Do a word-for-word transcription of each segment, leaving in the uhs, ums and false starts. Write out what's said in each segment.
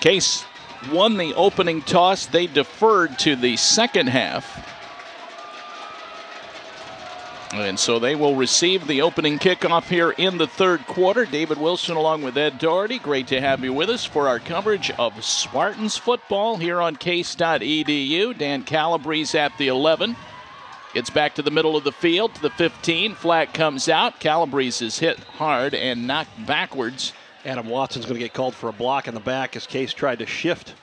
Case won the opening toss. They deferred to the second half. And so they will receive the opening kickoff here in the third quarter. David Wilson along with Ed Dougherty. Great to have you with us for our coverage of Spartans football here on Case dot E D U. Dan Calabrese at the eleven. Gets back to the middle of the field to the fifteen. Flag comes out. Calabrese is hit hard and knocked backwards. Adam Watson's going to get called for a block in the back as Case tried to shift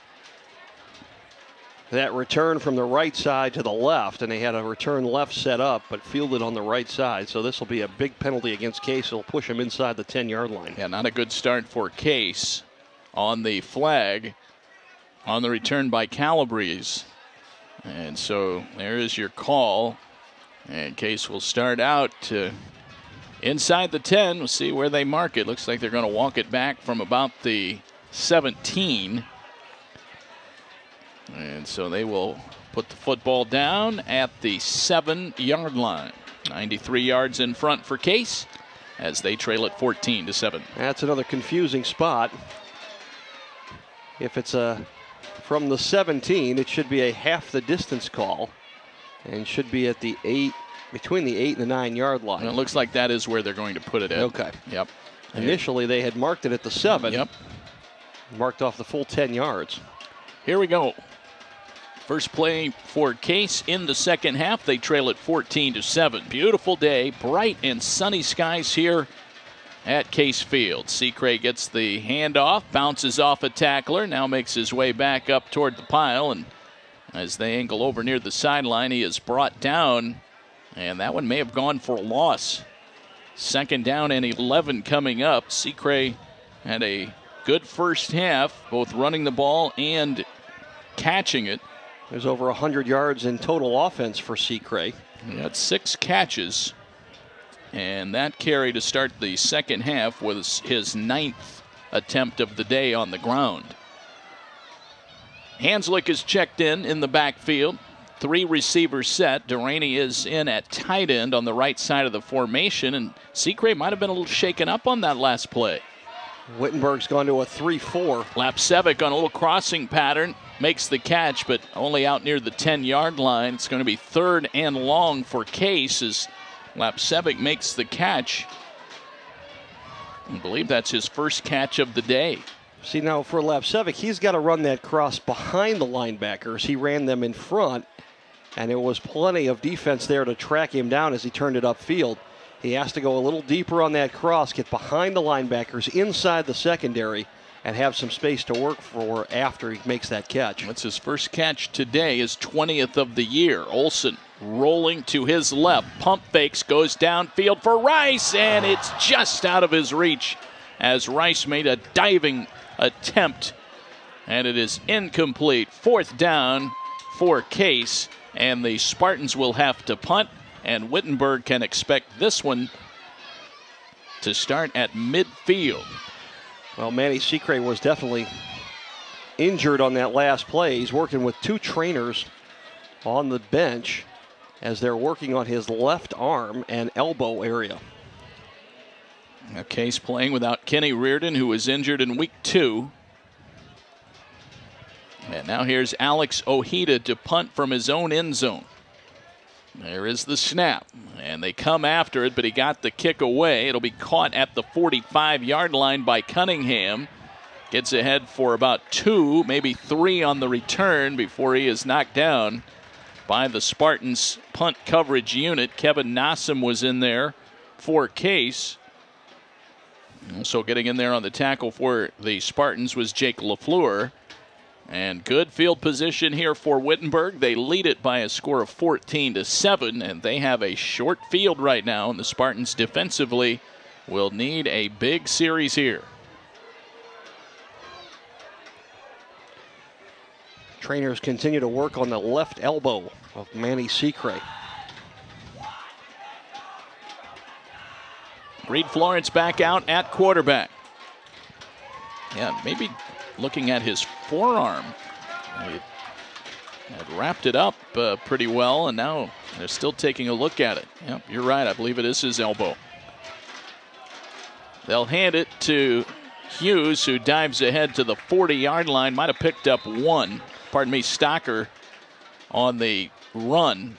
that return from the right side to the left, and they had a return left set up but fielded on the right side. So this will be a big penalty against Case. It'll push him inside the ten yard line. Yeah, not a good start for Case on the flag on the return by Calabrese. And so there is your call. And Case will start out to inside the ten. We'll see where they mark it. Looks like they're going to walk it back from about the seventeen. And so they will put the football down at the seven yard line. ninety-three yards in front for Case as they trail it fourteen to seven. That's another confusing spot. If it's a from the seventeen, it should be a half the distance call and should be at the eight, between the eight and the nine yard line. And it looks like that is where they're going to put it at. Okay. Yep. Initially they had marked it at the seven. Yep. Marked off the full ten yards. Here we go. First play for Case in the second half. They trail it fourteen to seven. Beautiful day, bright and sunny skies here at Case Field. Secrease gets the handoff, bounces off a tackler, now makes his way back up toward the pile, and as they angle over near the sideline, he is brought down, and that one may have gone for a loss. Second down and eleven coming up. Secrease had a good first half, both running the ball and catching it. There's over one hundred yards in total offense for Secrease. He had six catches, and that carry to start the second half was his ninth attempt of the day on the ground. Hanslick is checked in in the backfield. Three receivers set. Duraney is in at tight end on the right side of the formation, and Secrease might have been a little shaken up on that last play. Wittenberg's gone to a three four. Lapsevic on a little crossing pattern makes the catch, but only out near the ten yard line. It's going to be third and long for Case as Lapsevic makes the catch. I believe that's his first catch of the day. See, now for Lapsevic, he's got to run that cross behind the linebackers. He ran them in front, and there was plenty of defense there to track him down as he turned it upfield. He has to go a little deeper on that cross, get behind the linebackers, inside the secondary, and have some space to work for after he makes that catch. That's his first catch today, his twentieth of the year. Olson rolling to his left, pump fakes, goes downfield for Rice, and it's just out of his reach as Rice made a diving attempt, and it is incomplete. Fourth down for Case, and the Spartans will have to punt. And Wittenberg can expect this one to start at midfield. Well, Manny Secrease was definitely injured on that last play. He's working with two trainers on the bench as they're working on his left arm and elbow area. Now Case playing without Kenny Reardon, who was injured in week two. And now here's Alex Ojeda to punt from his own end zone. There is the snap, and they come after it, but he got the kick away. It'll be caught at the forty-five yard line by Cunningham. Gets ahead for about two, maybe three on the return before he is knocked down by the Spartans punt coverage unit. Kevin Nossum was in there for Case. Also getting in there on the tackle for the Spartans was Jake LaFleur. And good field position here for Wittenberg. They lead it by a score of fourteen to seven, and they have a short field right now, and the Spartans defensively will need a big series here. Trainers continue to work on the left elbow of Manny Secrease. Reed Florence back out at quarterback. Yeah, maybe looking at his forearm. He had wrapped it up uh, pretty well, and now they're still taking a look at it. Yep, you're right. I believe it is his elbow. They'll hand it to Hughes, who dives ahead to the forty-yard line, might have picked up one. Pardon me, Stocker on the run.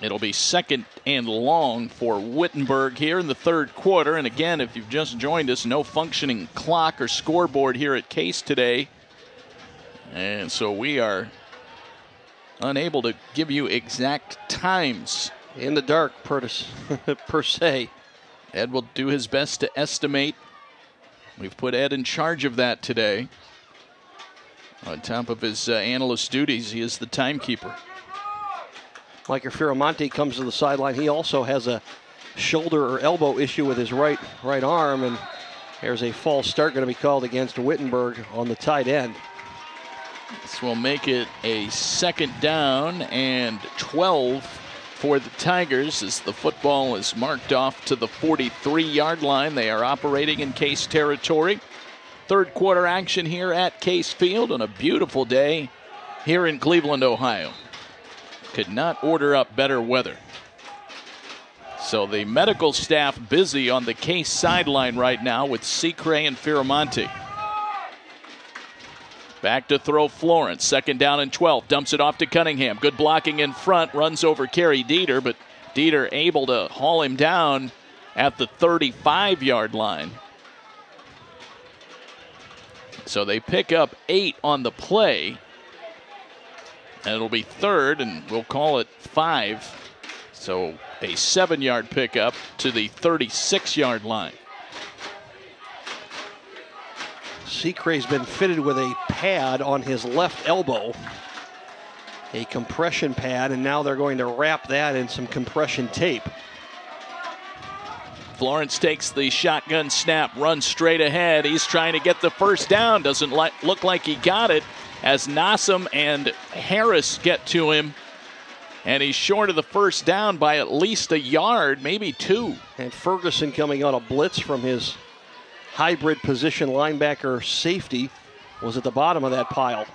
It'll be second and long for Wittenberg here in the third quarter. And again, if you've just joined us, no functioning clock or scoreboard here at Case today. And so we are unable to give you exact times. In the dark, per, per se. Ed will do his best to estimate. We've put Ed in charge of that today. On top of his uh, analyst duties, he is the timekeeper. Michael Firamonte comes to the sideline. He also has a shoulder or elbow issue with his right right arm, and there's a false start going to be called against Wittenberg on the tight end. This will make it a second down and twelve for the Tigers as the football is marked off to the forty-three-yard line. They are operating in Case territory. Third quarter action here at Case Field on a beautiful day here in Cleveland, Ohio. Could not order up better weather. So the medical staff busy on the Case sideline right now with Secrease and Firamonte. Back to throw Florence, second down and twelve, dumps it off to Cunningham. Good blocking in front, runs over Kerry Dieter, but Dieter able to haul him down at the thirty-five-yard line. So they pick up eight on the play. And it'll be third, and we'll call it five. So a seven-yard pickup to the thirty-six-yard line. Secrease's been fitted with a pad on his left elbow, a compression pad, and now they're going to wrap that in some compression tape. Florence takes the shotgun snap, runs straight ahead. He's trying to get the first down. Doesn't li- look like he got it as Nossum and Harris get to him. And he's short of the first down by at least a yard, maybe two. And Ferguson coming on a blitz from his hybrid position linebacker safety was at the bottom of that pile.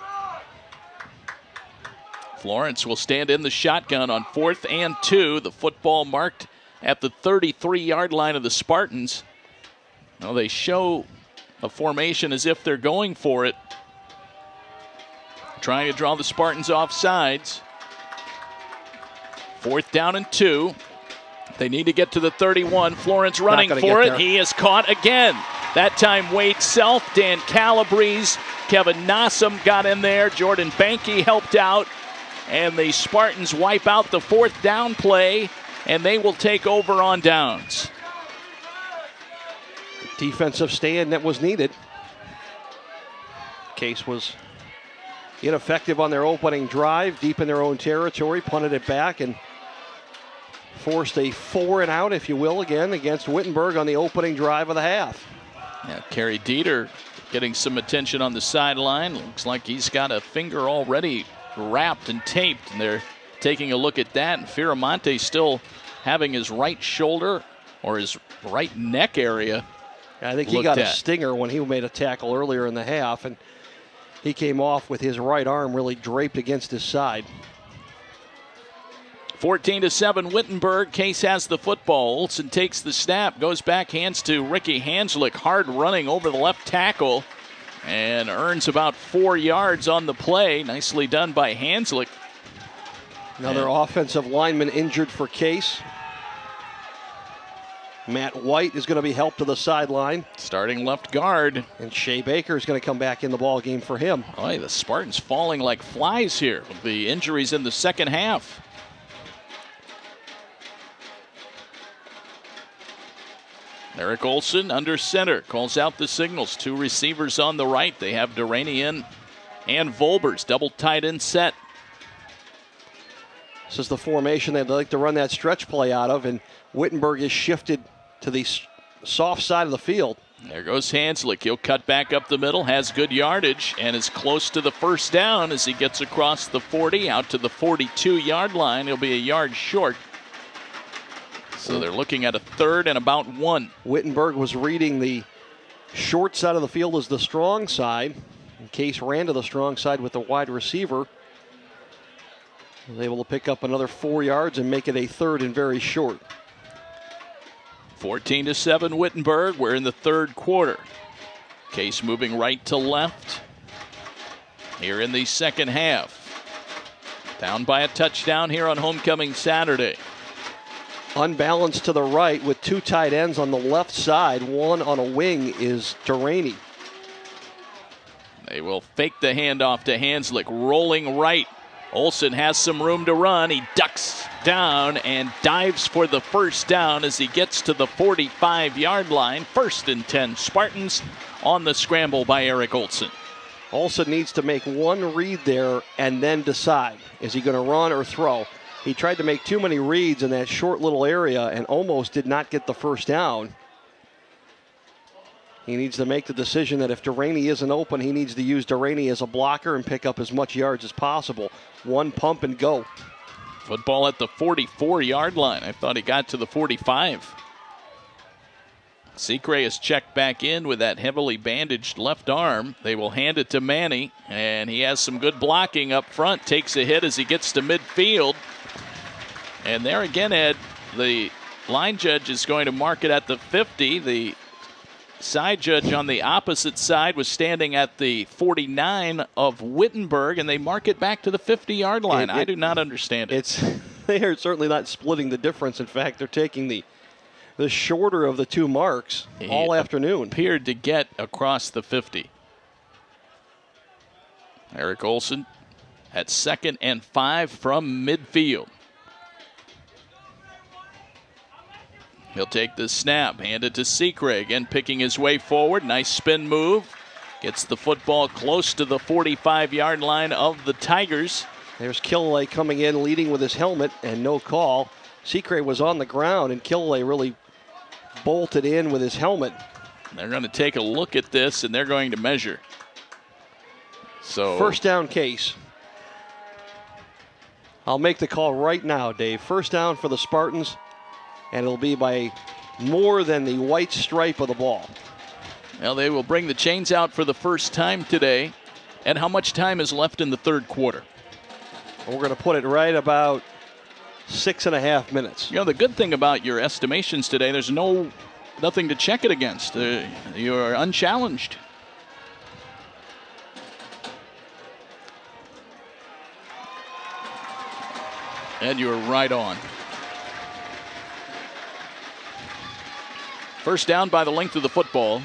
Florence will stand in the shotgun on fourth and two. The football marked at the thirty-three-yard line of the Spartans. Now they show a formation as if they're going for it. Trying to draw the Spartans off sides. Fourth down and two. They need to get to the thirty-one. Florence running for it. He is caught again. That time Wade Self, Dan Calabrese, Kevin Nossum got in there. Jordan Banke helped out. And the Spartans wipe out the fourth down play. And they will take over on downs. Defensive stand that was needed. Case was ineffective on their opening drive, deep in their own territory, punted it back and forced a four and out, if you will, again against Wittenberg on the opening drive of the half. Now Kerry Dieter getting some attention on the sideline. Looks like he's got a finger already wrapped and taped, and they're taking a look at that, and Firamonte still having his right shoulder or his right neck area. I think he got a stinger when he made a tackle earlier in the half, and he came off with his right arm really draped against his side. fourteen to seven, Wittenberg. Case has the football. Olson takes the snap, goes back, hands to Ricky Hanslick. Hard running over the left tackle and earns about four yards on the play. Nicely done by Hanslick. Another offensive lineman injured for Case. Matt White is going to be helped to the sideline. Starting left guard. And Shea Baker is going to come back in the ball game for him. Boy, the Spartans falling like flies here with the injuries in the second half. Eric Olson under center. Calls out the signals. Two receivers on the right. They have Duraney in and Volbers. Double tight end set. This is the formation they'd like to run that stretch play out of, and Wittenberg is shifted to the soft side of the field. There goes Hanslick. He'll cut back up the middle, has good yardage, and is close to the first down as he gets across the forty, out to the forty-two-yard line. He'll be a yard short. So they're looking at a third and about one. Wittenberg was reading the short side of the field as the strong side. Case ran to the strong side with the wide receiver. Was able to pick up another four yards and make it a third and very short. fourteen to seven Wittenberg. We're in the third quarter. Case moving right to left here in the second half. Down by a touchdown here on homecoming Saturday. Unbalanced to the right with two tight ends on the left side. One on a wing is Duraney. They will fake the handoff to Hanslick, rolling right. Olson has some room to run. He ducks down and dives for the first down as he gets to the forty-five yard line. First and ten Spartans on the scramble by Eric Olson. Olson needs to make one read there and then decide. Is he going to run or throw? He tried to make too many reads in that short little area and almost did not get the first down. He needs to make the decision that if Duraney isn't open, he needs to use Duraney as a blocker and pick up as much yards as possible. One pump and go. Football at the forty-four yard line. I thought he got to the forty-five. Secrease is checked back in with that heavily bandaged left arm. They will hand it to Manny, and he has some good blocking up front. Takes a hit as he gets to midfield. And there again, Ed, the line judge is going to mark it at the fifty. The side judge on the opposite side was standing at the forty-nine of Wittenberg, and they mark it back to the fifty yard line. It, it, I do not understand it. It's, they are certainly not splitting the difference. In fact, they're taking the the shorter of the two marks he all afternoon. Appeared to get across the fifty. Eric Olson at second and five from midfield. He'll take the snap, hand it to Secrease, again picking his way forward. Nice spin move. Gets the football close to the forty-five yard line of the Tigers. There's Killalay coming in, leading with his helmet, and no call. Secrease was on the ground, and Killalay really bolted in with his helmet. They're going to take a look at this, and they're going to measure. So first down, Case. I'll make the call right now, Dave. First down for the Spartans. And it'll be by more than the white stripe of the ball. Well, they will bring the chains out for the first time today. And how much time is left in the third quarter? We're going to put it right about six and a half minutes. You know, the good thing about your estimations today, there's no nothing to check it against. Uh, you are unchallenged. And you're right on. First down by the length of the football.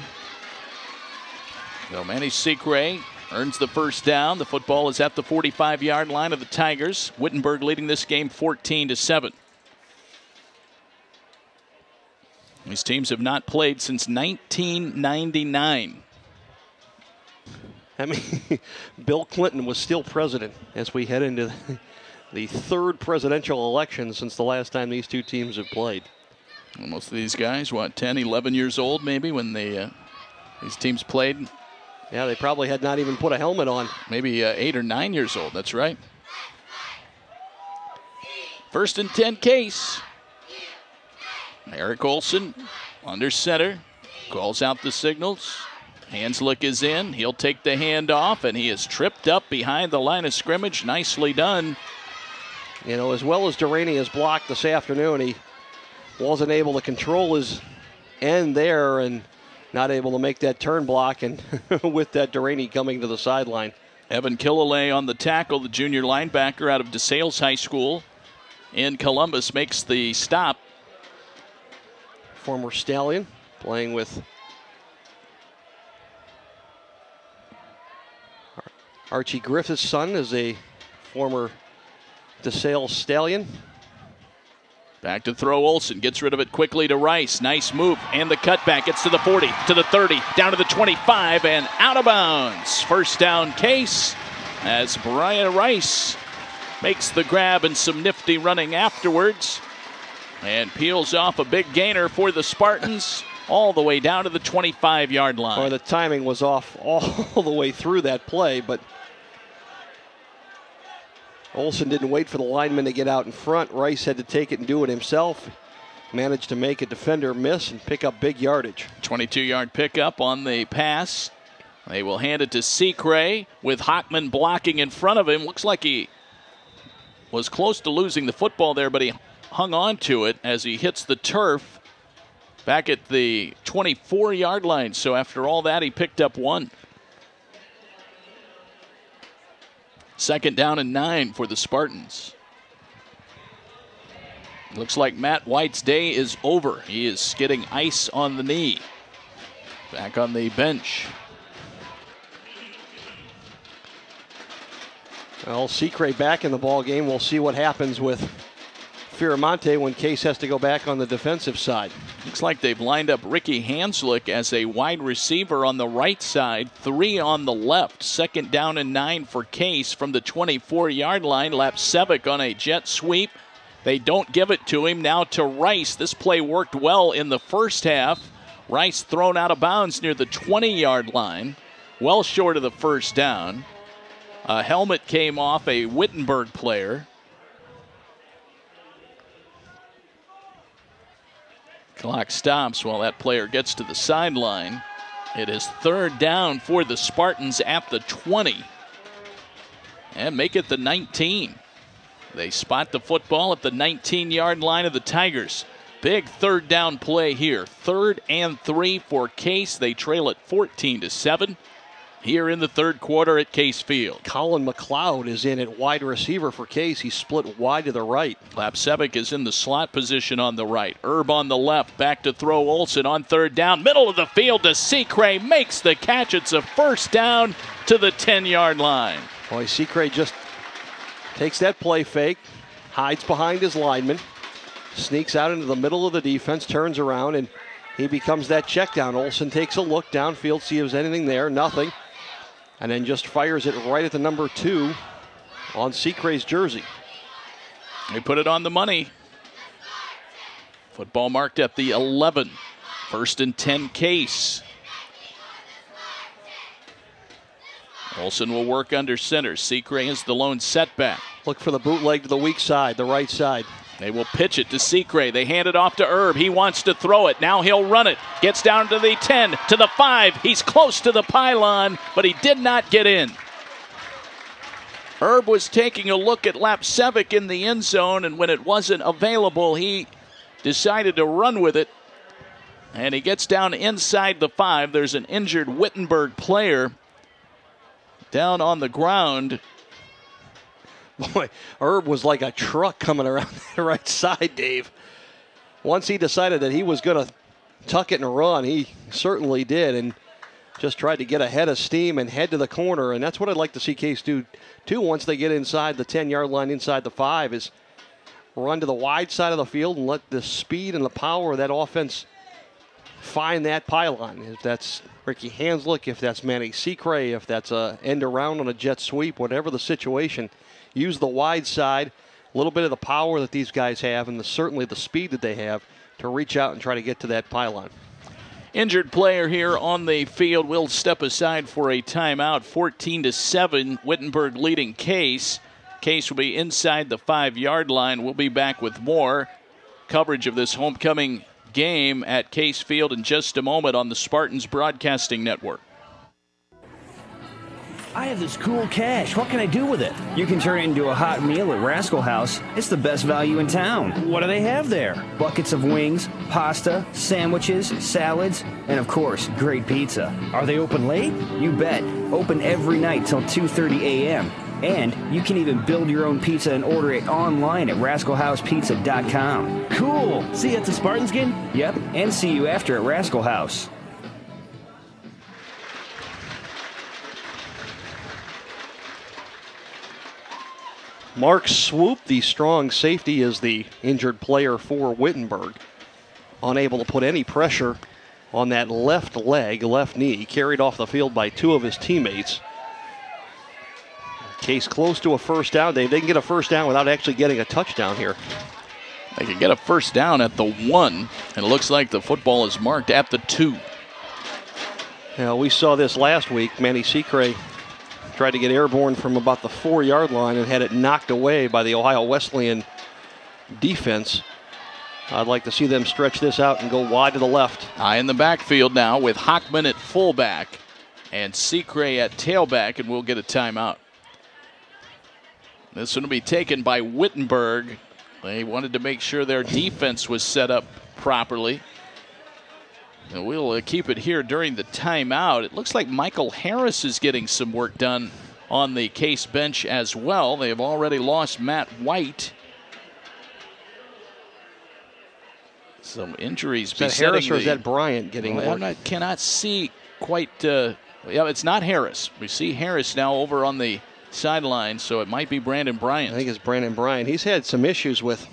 So Manny Secrease earns the first down. The football is at the forty-five yard line of the Tigers. Wittenberg leading this game fourteen to seven. These teams have not played since nineteen ninety-nine. I mean, Bill Clinton was still president as we head into the third presidential election since the last time these two teams have played. Well, most of these guys, what, ten, eleven years old maybe when they, uh, these teams played? Yeah, they probably had not even put a helmet on. Maybe uh, eight or nine years old, that's right. First and ten, Case. Eric Olson under center, calls out the signals. Hanslick is in, he'll take the handoff, and he is tripped up behind the line of scrimmage. Nicely done. You know, as well as Duraney has blocked this afternoon, he wasn't able to control his end there and not able to make that turn block, and with that, Duraney coming to the sideline. Evan Killalay on the tackle, the junior linebacker out of DeSales High School in Columbus, makes the stop. Former Stallion playing with Archie Griffith's son, is a former DeSales Stallion. Back to throw, Olson gets rid of it quickly to Rice. Nice move, and the cutback gets to the forty, to the thirty, down to the twenty-five, and out of bounds. First down, Case, as Brian Rice makes the grab and some nifty running afterwards, and peels off a big gainer for the Spartans all the way down to the twenty-five yard line. Or the timing was off all the way through that play, but Olson didn't wait for the lineman to get out in front. Rice had to take it and do it himself. Managed to make a defender miss and pick up big yardage. twenty-two yard pickup on the pass. They will hand it to Secrease with Hockman blocking in front of him. Looks like he was close to losing the football there, but he hung on to it as he hits the turf. back at the twenty-four yard line. So after all that, he picked up one. Second down and nine for the Spartans. Looks like Matt White's day is over. He is skidding ice on the knee. Back on the bench. Well, Secre back in the ball game. We'll see what happens with Firamonte when Case has to go back on the defensive side. Looks like they've lined up Ricky Hanslick as a wide receiver on the right side, three on the left. Second down and nine for Case from the twenty-four yard line. Lapsevic on a jet sweep. They don't give it to him. Now to Rice. This play worked well in the first half. Rice thrown out of bounds near the twenty yard line, well short of the first down. A helmet came off a Wittenberg player. Clock stops while that player gets to the sideline. It is third down for the Spartans at the twenty. And make it the nineteen. They spot the football at the nineteen yard line of the Tigers. Big third down play here. Third and three for Case. They trail at fourteen to seven here in the third quarter at Case Field. Colin McLeod is in at wide receiver for Case. He's split wide to the right. Lapsevic is in the slot position on the right. Erb on the left. Back to throw Olson on third down. Middle of the field to Secre. Makes the catch. It's a first down to the ten yard line. Boy, Secre just takes that play fake. Hides behind his lineman. Sneaks out into the middle of the defense, turns around, and he becomes that check down. Olson takes a look downfield, see if there's anything there, nothing. And then just fires it right at the number two on Secre's jersey. They put it on the money. Football marked at the eleven. First and ten Case. Olson will work under center. Secre is the lone setback. Look for the bootleg to the weak side, the right side. They will pitch it to Secre. They hand it off to Erb. He wants to throw it. Now he'll run it. Gets down to the ten, to the five. He's close to the pylon, but he did not get in. Erb was taking a look at Lapsevic in the end zone, and when it wasn't available, he decided to run with it. And he gets down inside the five. There's an injured Wittenberg player down on the ground. Boy, Erb was like a truck coming around the right side, Dave. Once he decided that he was going to tuck it and run, he certainly did, and just tried to get ahead of steam and head to the corner, and that's what I'd like to see Case do, too, once they get inside the ten yard line, inside the five, is run to the wide side of the field and let the speed and the power of that offense find that pylon. If that's Ricky Hanslick, if that's Manny Secre, if that's an end around on a jet sweep, whatever the situation, use the wide side, a little bit of the power that these guys have, and the, certainly the speed that they have to reach out and try to get to that pylon. Injured player here on the field will step aside for a timeout. fourteen to seven, Wittenberg leading Case. Case will be inside the five yard line. We'll be back with more coverage of this homecoming game at Case Field in just a moment on the Spartans Broadcasting Network. I have this cool cash. What can I do with it? You can turn it into a hot meal at Rascal House. It's the best value in town. What do they have there? Buckets of wings, pasta, sandwiches, salads, and of course, great pizza. Are they open late? You bet. Open every night till two thirty a m And you can even build your own pizza and order it online at rascal house pizza dot com. Cool. See you at the Spartans game? Yep, and see you after at Rascal House. Mark Swoop, the strong safety, is the injured player for Wittenberg. Unable to put any pressure on that left leg, left knee. Carried off the field by two of his teammates. Case close to a first down. They, they can get a first down without actually getting a touchdown here. They can get a first down at the one. And it looks like the football is marked at the two. Now, we saw this last week. Manny Secre tried to get airborne from about the four yard line and had it knocked away by the Ohio Wesleyan defense. I'd like to see them stretch this out and go wide to the left. High in the backfield now with Hockman at fullback and Secre at tailback, and we'll get a timeout. This one will be taken by Wittenberg. They wanted to make sure their defense was set up properly. And we'll uh, keep it here during the timeout. It looks like Michael Harris is getting some work done on the Case bench as well. They have already lost Matt White. Some injuries. Is that Harris or is that Bryant getting well, work? I cannot see quite. Uh, yeah, it's not Harris. We see Harris now over on the sideline, so it might be Brandon Bryant. I think it's Brandon Bryant. He's had some issues with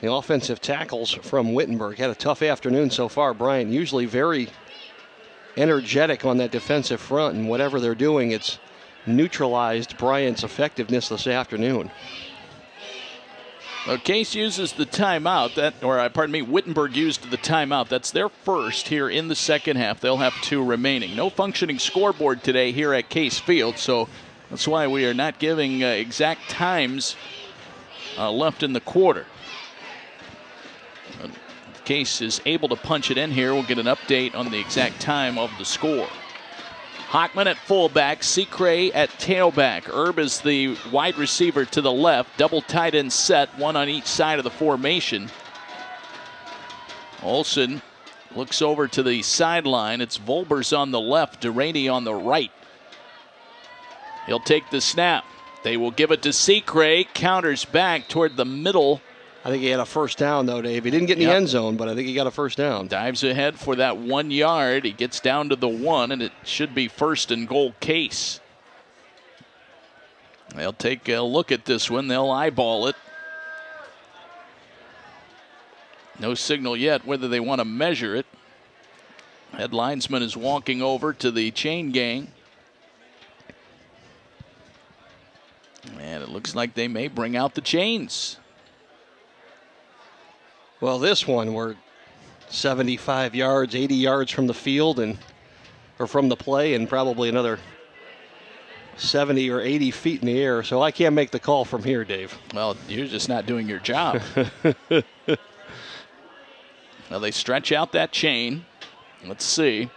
the offensive tackles from Wittenberg. Had a tough afternoon so far. Bryant usually very energetic on that defensive front, and whatever they're doing, it's neutralized Bryant's effectiveness this afternoon. Well, Case uses the timeout, that, or pardon me, Wittenberg used the timeout. That's their first here in the second half. They'll have two remaining. No functioning scoreboard today here at Case Field, so that's why we are not giving uh, exact times uh, left in the quarter. Case is able to punch it in here. We'll get an update on the exact time of the score. Hockman at fullback, Secrease at tailback. Erb is the wide receiver to the left. Double tight end set, one on each side of the formation. Olson looks over to the sideline. It's Volbers on the left, Duraney on the right. He'll take the snap. They will give it to Secrease. Counters back toward the middle. I think he had a first down, though, Dave. He didn't get in yep. the end zone, but I think he got a first down. Dives ahead for that one yard. He gets down to the one, and it should be first and goal Case. They'll take a look at this one. They'll eyeball it. No signal yet whether they want to measure it. Head linesman is walking over to the chain gang. And it looks like they may bring out the chains. Well, this one, we're seventy-five yards, eighty yards from the field, and or from the play, and probably another seventy or eighty feet in the air. So I can't make the call from here, Dave. Well, you're just not doing your job. Now they stretch out that chain. Let's see.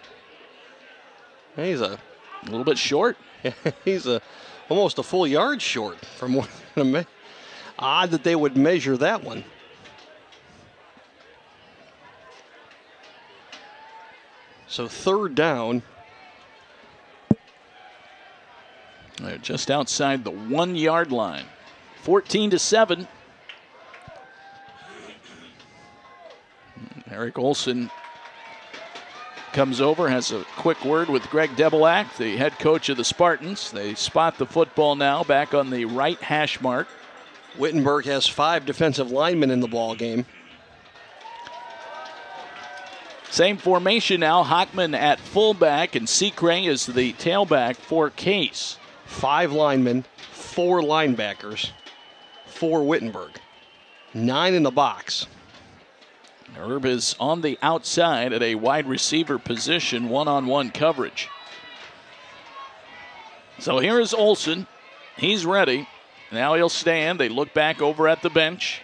He's a, a little bit short. He's a almost a full yard short from what. Odd that they would measure that one. So third down. They're just outside the one yard line. fourteen to seven. Eric Olson comes over, has a quick word with Greg Debelak, the head coach of the Spartans. They spot the football now back on the right hash mark. Wittenberg has five defensive linemen in the ball game. Same formation now. Hockman at fullback and Secrease is the tailback for Case. Five linemen, four linebackers, four Wittenberg. Nine in the box. Erb is on the outside at a wide receiver position, one-on-one coverage. So here is Olson. He's ready. Now he'll stand. They look back over at the bench.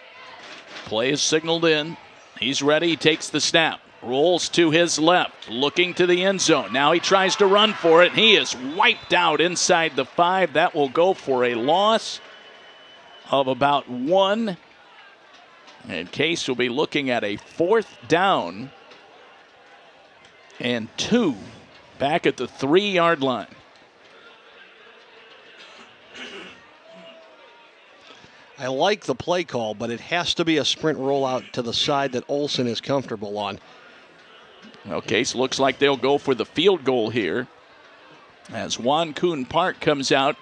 Play is signaled in. He's ready. He takes the snap. Rolls to his left, looking to the end zone. Now he tries to run for it. He is wiped out inside the five. That will go for a loss of about one. And Case will be looking at a fourth down and two back at the three-yard line. I like the play call, but it has to be a sprint rollout to the side that Olson is comfortable on. Well, Case looks like they'll go for the field goal here as Juan Coon Park comes out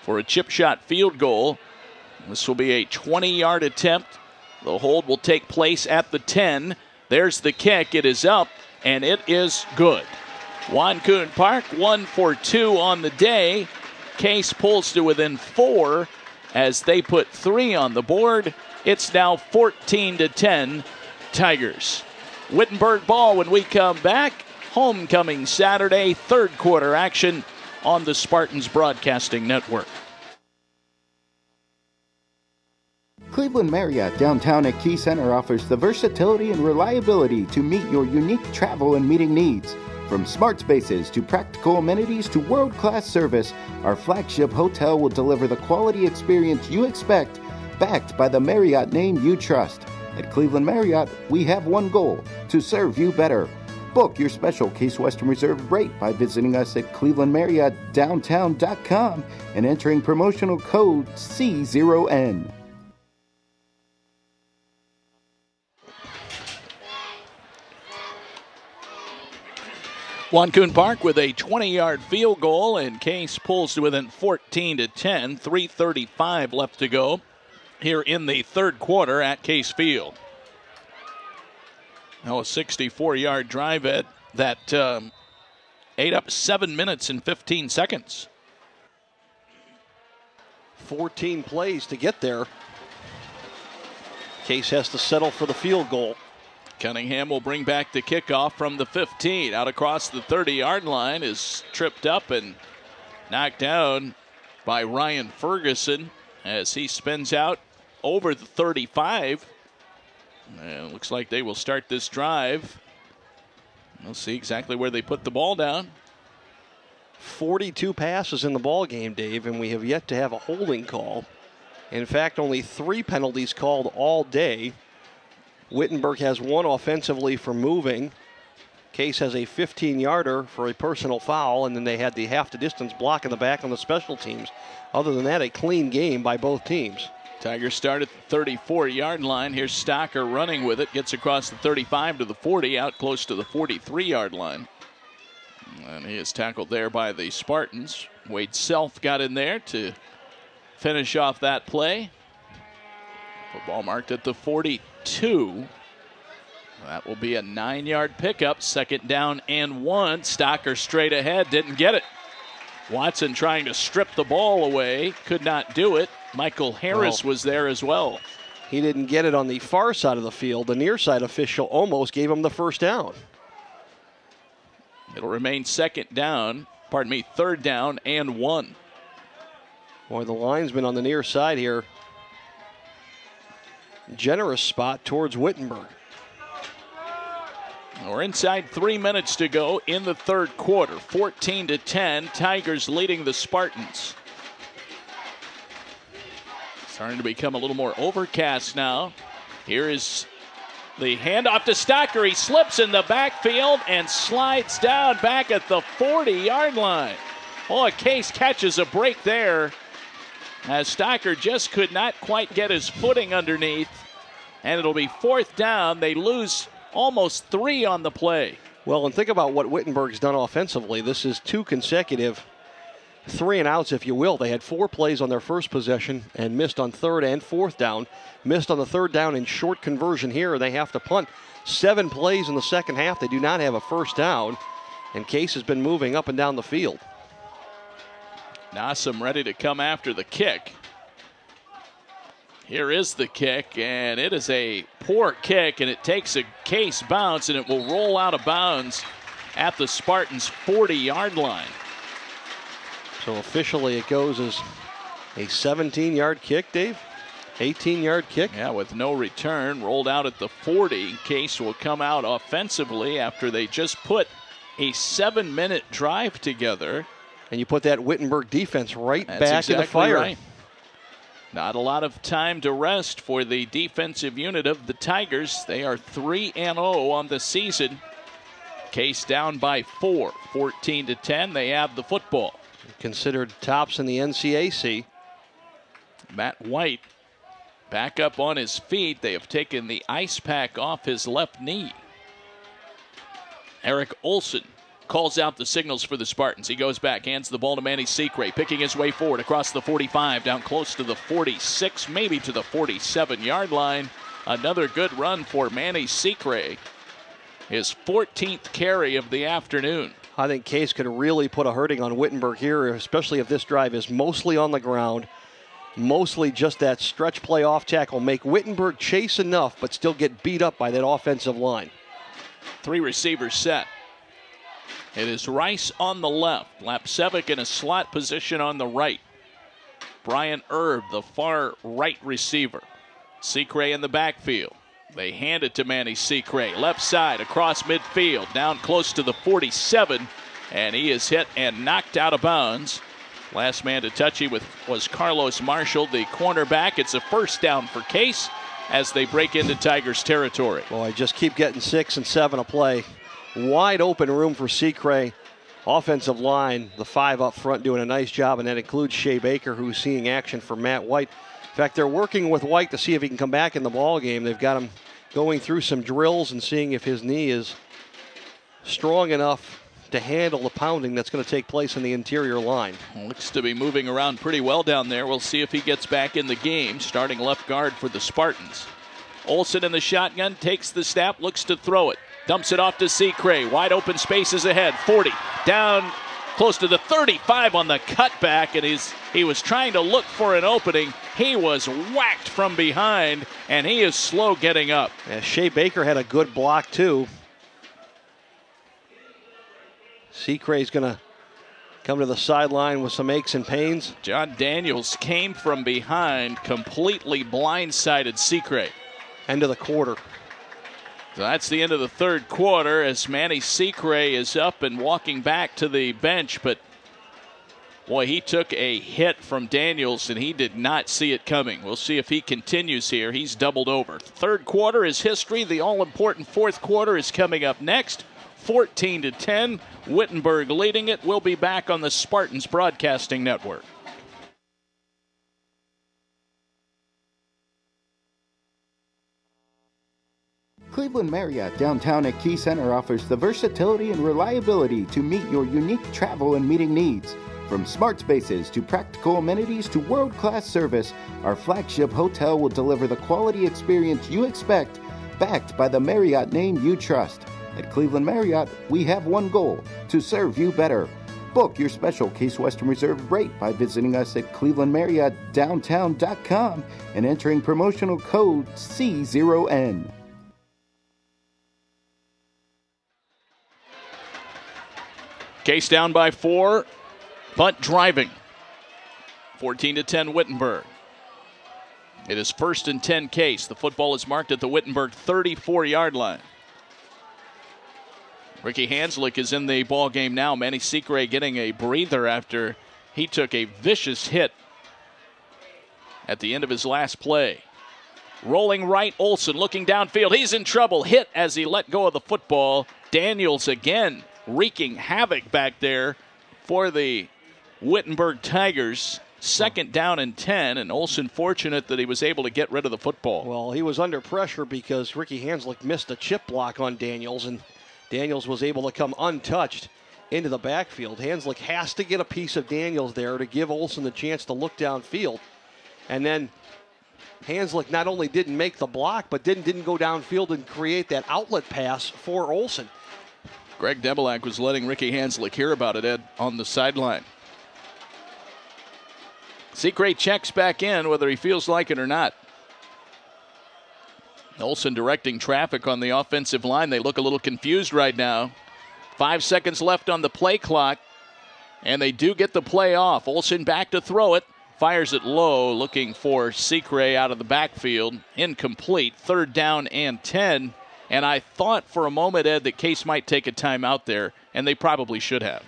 for a chip shot field goal. This will be a twenty-yard attempt. The hold will take place at the ten. There's the kick. It is up, and it is good. Juan Coon Park, one for two on the day. Case pulls to within four as they put three on the board. It's now fourteen to ten, Tigers. Wittenberg ball when we come back. Homecoming Saturday, third quarter action on the Spartans Broadcasting Network. Cleveland Marriott Downtown at Key Center offers the versatility and reliability to meet your unique travel and meeting needs. From smart spaces to practical amenities to world-class service, our flagship hotel will deliver the quality experience you expect, backed by the Marriott name you trust. At Cleveland Marriott, we have one goal: to serve you better. Book your special Case Western Reserve rate by visiting us at Cleveland Marriott Downtown dot com and entering promotional code C zero N. Juan Coon Park with a twenty-yard field goal, and Case pulls to within fourteen to ten, three thirty-five left to go here in the third quarter at Case Field. Now a sixty-four-yard drive at that um, ate up seven minutes and fifteen seconds. fourteen plays to get there. Case has to settle for the field goal. Cunningham will bring back the kickoff from the fifteen. Out across the thirty-yard line is tripped up and knocked down by Ryan Ferguson as he spins out over the thirty-five. And it looks like they will start this drive. We'll see exactly where they put the ball down. forty-two passes in the ball game, Dave, and we have yet to have a holding call. In fact, only three penalties called all day. Wittenberg has one offensively for moving. Case has a fifteen-yarder for a personal foul, and then they had the half-to-distance block in the back on the special teams. Other than that, a clean game by both teams. Tigers start at the thirty-four-yard line. Here's Stocker running with it. Gets across the thirty-five to the forty, out close to the forty-three-yard line. And he is tackled there by the Spartans. Wade Self got in there to finish off that play. Football marked at the forty-two. That will be a nine-yard pickup. Second down and one. Stocker straight ahead. Didn't get it. Watson trying to strip the ball away. Could not do it. Michael Harris well, was there as well. He didn't get it on the far side of the field. The near side official almost gave him the first down. It'll remain second down. Pardon me, third down and one. Boy, the linesman on the near side here. Generous spot towards Wittenberg. We're inside three minutes to go in the third quarter. fourteen to ten, Tigers leading the Spartans. Starting to become a little more overcast now. Here is the handoff to Stocker. He slips in the backfield and slides down back at the forty-yard line. Oh, Case catches a break there as Stocker just could not quite get his footing underneath, and it'll be fourth down. They lose almost three on the play. Well, and think about what Wittenberg's done offensively. This is two consecutive three and outs, if you will. They had four plays on their first possession and missed on third and fourth down. Missed on the third down in short conversion here, and they have to punt. Seven plays in the second half. They do not have a first down, and Case has been moving up and down the field. Nossum ready to come after the kick. Here is the kick, and it is a poor kick, and it takes a Case bounce, and it will roll out of bounds at the Spartans' forty-yard line. So officially it goes as a seventeen-yard kick, Dave, eighteen-yard kick. Yeah, with no return, rolled out at the forty. Case will come out offensively after they just put a seven-minute drive together. And you put that Wittenberg defense right That's back exactly in the fire. Right. Not a lot of time to rest for the defensive unit of the Tigers. They are three and oh on the season. Case down by four, fourteen to ten. They have the football. Considered tops in the N C A C. Matt White back up on his feet. They have taken the ice pack off his left knee. Eric Olson calls out the signals for the Spartans. He goes back, hands the ball to Manny Secrease, picking his way forward across the forty-five, down close to the forty-six, maybe to the forty-seven-yard line. Another good run for Manny Secrease. His fourteenth carry of the afternoon. I think Case could really put a hurting on Wittenberg here, especially if this drive is mostly on the ground, mostly just that stretch play off tackle. Make Wittenberg chase enough, but still get beat up by that offensive line. Three receivers set. It is Rice on the left, Lapsevic in a slot position on the right. Brian Erb, the far right receiver. Secrease in the backfield. They hand it to Manny Secrease. Left side, across midfield, down close to the forty-seven, and he is hit and knocked out of bounds. Last man to touch him with was Carlos Marshall, the cornerback. It's a first down for Case as they break into Tigers territory. Boy, just keep getting six and seven a play. Wide open room for Secrease. Offensive line, the five up front doing a nice job, and that includes Shea Baker, who's seeing action for Matt White. In fact, they're working with White to see if he can come back in the ball game. They've got him going through some drills and seeing if his knee is strong enough to handle the pounding that's going to take place in the interior line. Looks to be moving around pretty well down there. We'll see if he gets back in the game, starting left guard for the Spartans. Olson in the shotgun, takes the snap, looks to throw it. Dumps it off to Secrease. Wide open spaces ahead. forty. Down close to the thirty-five on the cutback. And he's, he was trying to look for an opening. He was whacked from behind. And he is slow getting up. Yeah, Shea Baker had a good block, too. Secrease is going to come to the sideline with some aches and pains. John Daniels came from behind, completely blindsided Secrease. End of the quarter. So that's the end of the third quarter as Manny Secrease is up and walking back to the bench. But, boy, he took a hit from Daniels, and he did not see it coming. We'll see if he continues here. He's doubled over. Third quarter is history. The all-important fourth quarter is coming up next. fourteen to ten. Wittenberg leading it. We'll be back on the Spartans Broadcasting Network. Cleveland Marriott Downtown at Key Center offers the versatility and reliability to meet your unique travel and meeting needs. From smart spaces to practical amenities to world-class service, our flagship hotel will deliver the quality experience you expect, backed by the Marriott name you trust. At Cleveland Marriott, we have one goal, to serve you better. Book your special Case Western Reserve rate by visiting us at cleveland marriott downtown dot com and entering promotional code C zero N. Case down by four, punt driving. fourteen to ten Wittenberg. It is first and ten Case. The football is marked at the Wittenberg thirty-four yard line. Ricky Hanslick is in the ball game now. Manny Secrease getting a breather after he took a vicious hit at the end of his last play. Rolling right, Olson looking downfield. He's in trouble. Hit as he let go of the football. Daniels again, wreaking havoc back there for the Wittenberg Tigers. Second down and ten, and Olson fortunate that he was able to get rid of the football. Well, he was under pressure because Ricky Hanslick missed a chip block on Daniels, and Daniels was able to come untouched into the backfield. Hanslick has to get a piece of Daniels there to give Olson the chance to look downfield. And then Hanslick not only didn't make the block, but didn't, didn't go downfield and create that outlet pass for Olson. Greg Debelak was letting Ricky Hanslick hear about it, Ed, on the sideline. Secrease checks back in whether he feels like it or not. Olson directing traffic on the offensive line. They look a little confused right now. Five seconds left on the play clock, and they do get the play off. Olson back to throw it. Fires it low, looking for Secrease out of the backfield. Incomplete. Third down and ten. And I thought for a moment, Ed, that Case might take a timeout there, and they probably should have.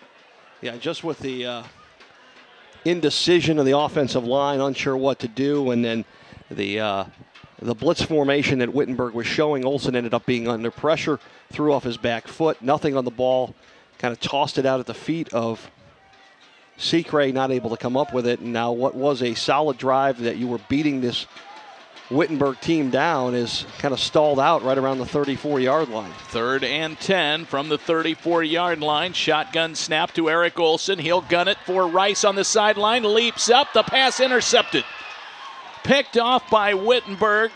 Yeah, just with the uh, indecision of the offensive line, unsure what to do, and then the uh, the blitz formation that Wittenberg was showing, Olson ended up being under pressure, threw off his back foot, nothing on the ball, kind of tossed it out at the feet of Secrease, not able to come up with it. And now what was a solid drive that you were beating this Wittenberg team down is kind of stalled out right around the thirty-four yard line. Third and ten from the thirty-four yard line. Shotgun snap to Eric Olson. He'll gun it for Rice on the sideline. Leaps up. The pass intercepted. Picked off by Wittenberg.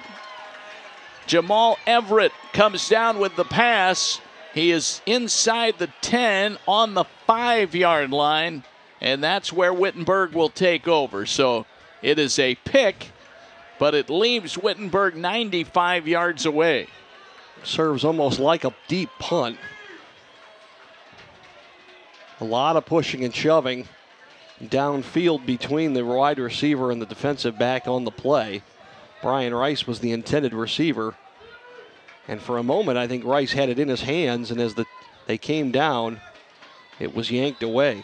Jamal Everett comes down with the pass. He is inside the ten on the five yard line. And that's where Wittenberg will take over. So it is a pick, but it leaves Wittenberg ninety-five yards away. Serves almost like a deep punt. A lot of pushing and shoving downfield between the wide receiver and the defensive back on the play. Brian Rice was the intended receiver. And for a moment, I think Rice had it in his hands, and as the, they came down, it was yanked away.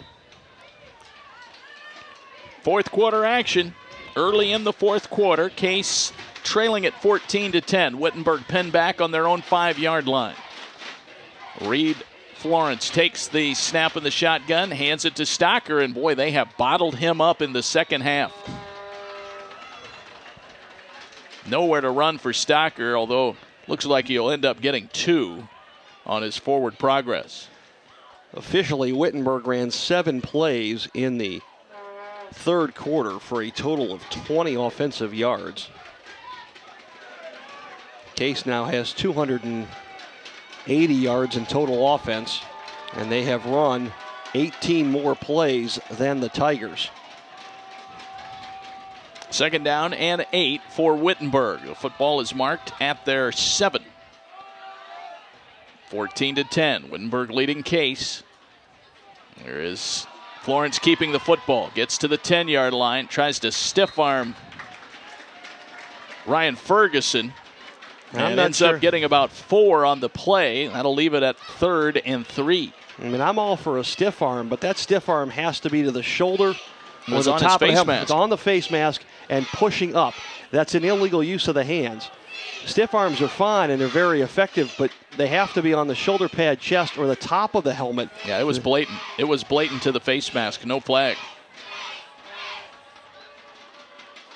Fourth quarter action. Early in the fourth quarter, Case trailing at fourteen to ten. Wittenberg pinned back on their own five yard line. Reed Florence takes the snap in the shotgun, hands it to Stocker, and boy, they have bottled him up in the second half. Nowhere to run for Stocker, although looks like he'll end up getting two on his forward progress. Officially, Wittenberg ran seven plays in the third quarter for a total of twenty offensive yards. Case now has two hundred eighty yards in total offense, and they have run eighteen more plays than the Tigers. Second down and eight for Wittenberg. The football is marked at their seven. fourteen to ten, Wittenberg leading Case. There is Florence keeping the football, gets to the ten-yard line, tries to stiff-arm Ryan Ferguson, and ends up getting about four on the play. That'll leave it at third and three. I mean, I'm all for a stiff arm, but that stiff arm has to be to the shoulder or the top of the helmet. It's on the face mask and pushing up. That's an illegal use of the hands. Stiff arms are fine and they're very effective, but they have to be on the shoulder pad, chest, or the top of the helmet. Yeah, it was blatant. It was blatant to the face mask. No flag.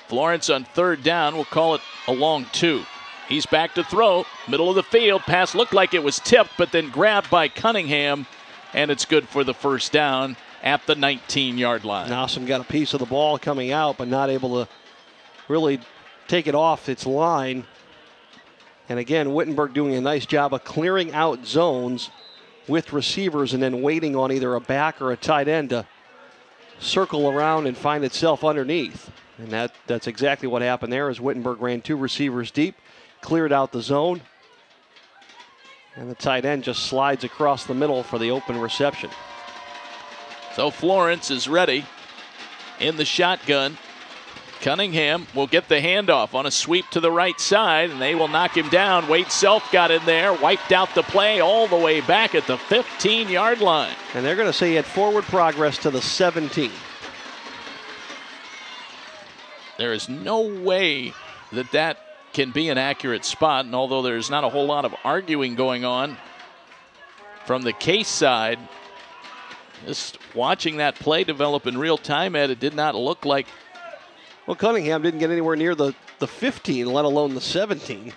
Florence on third down. We'll call it a long two. He's back to throw. Middle of the field. Pass looked like it was tipped, but then grabbed by Cunningham. And it's good for the first down at the nineteen-yard line. Nossum got a piece of the ball coming out, but not able to really take it off its line. And again, Wittenberg doing a nice job of clearing out zones with receivers and then waiting on either a back or a tight end to circle around and find itself underneath. And that, that's exactly what happened there, as Wittenberg ran two receivers deep, cleared out the zone, and the tight end just slides across the middle for the open reception. So Florence is ready in the shotgun. Cunningham will get the handoff on a sweep to the right side, and they will knock him down. Wade Self got in there, wiped out the play all the way back at the fifteen-yard line. And they're going to say he had forward progress to the seventeen. There is no way that that can be an accurate spot, and although there's not a whole lot of arguing going on from the Case side, just watching that play develop in real time, Ed, it did not look like... Well, Cunningham didn't get anywhere near the, the fifteen, let alone the seventeen.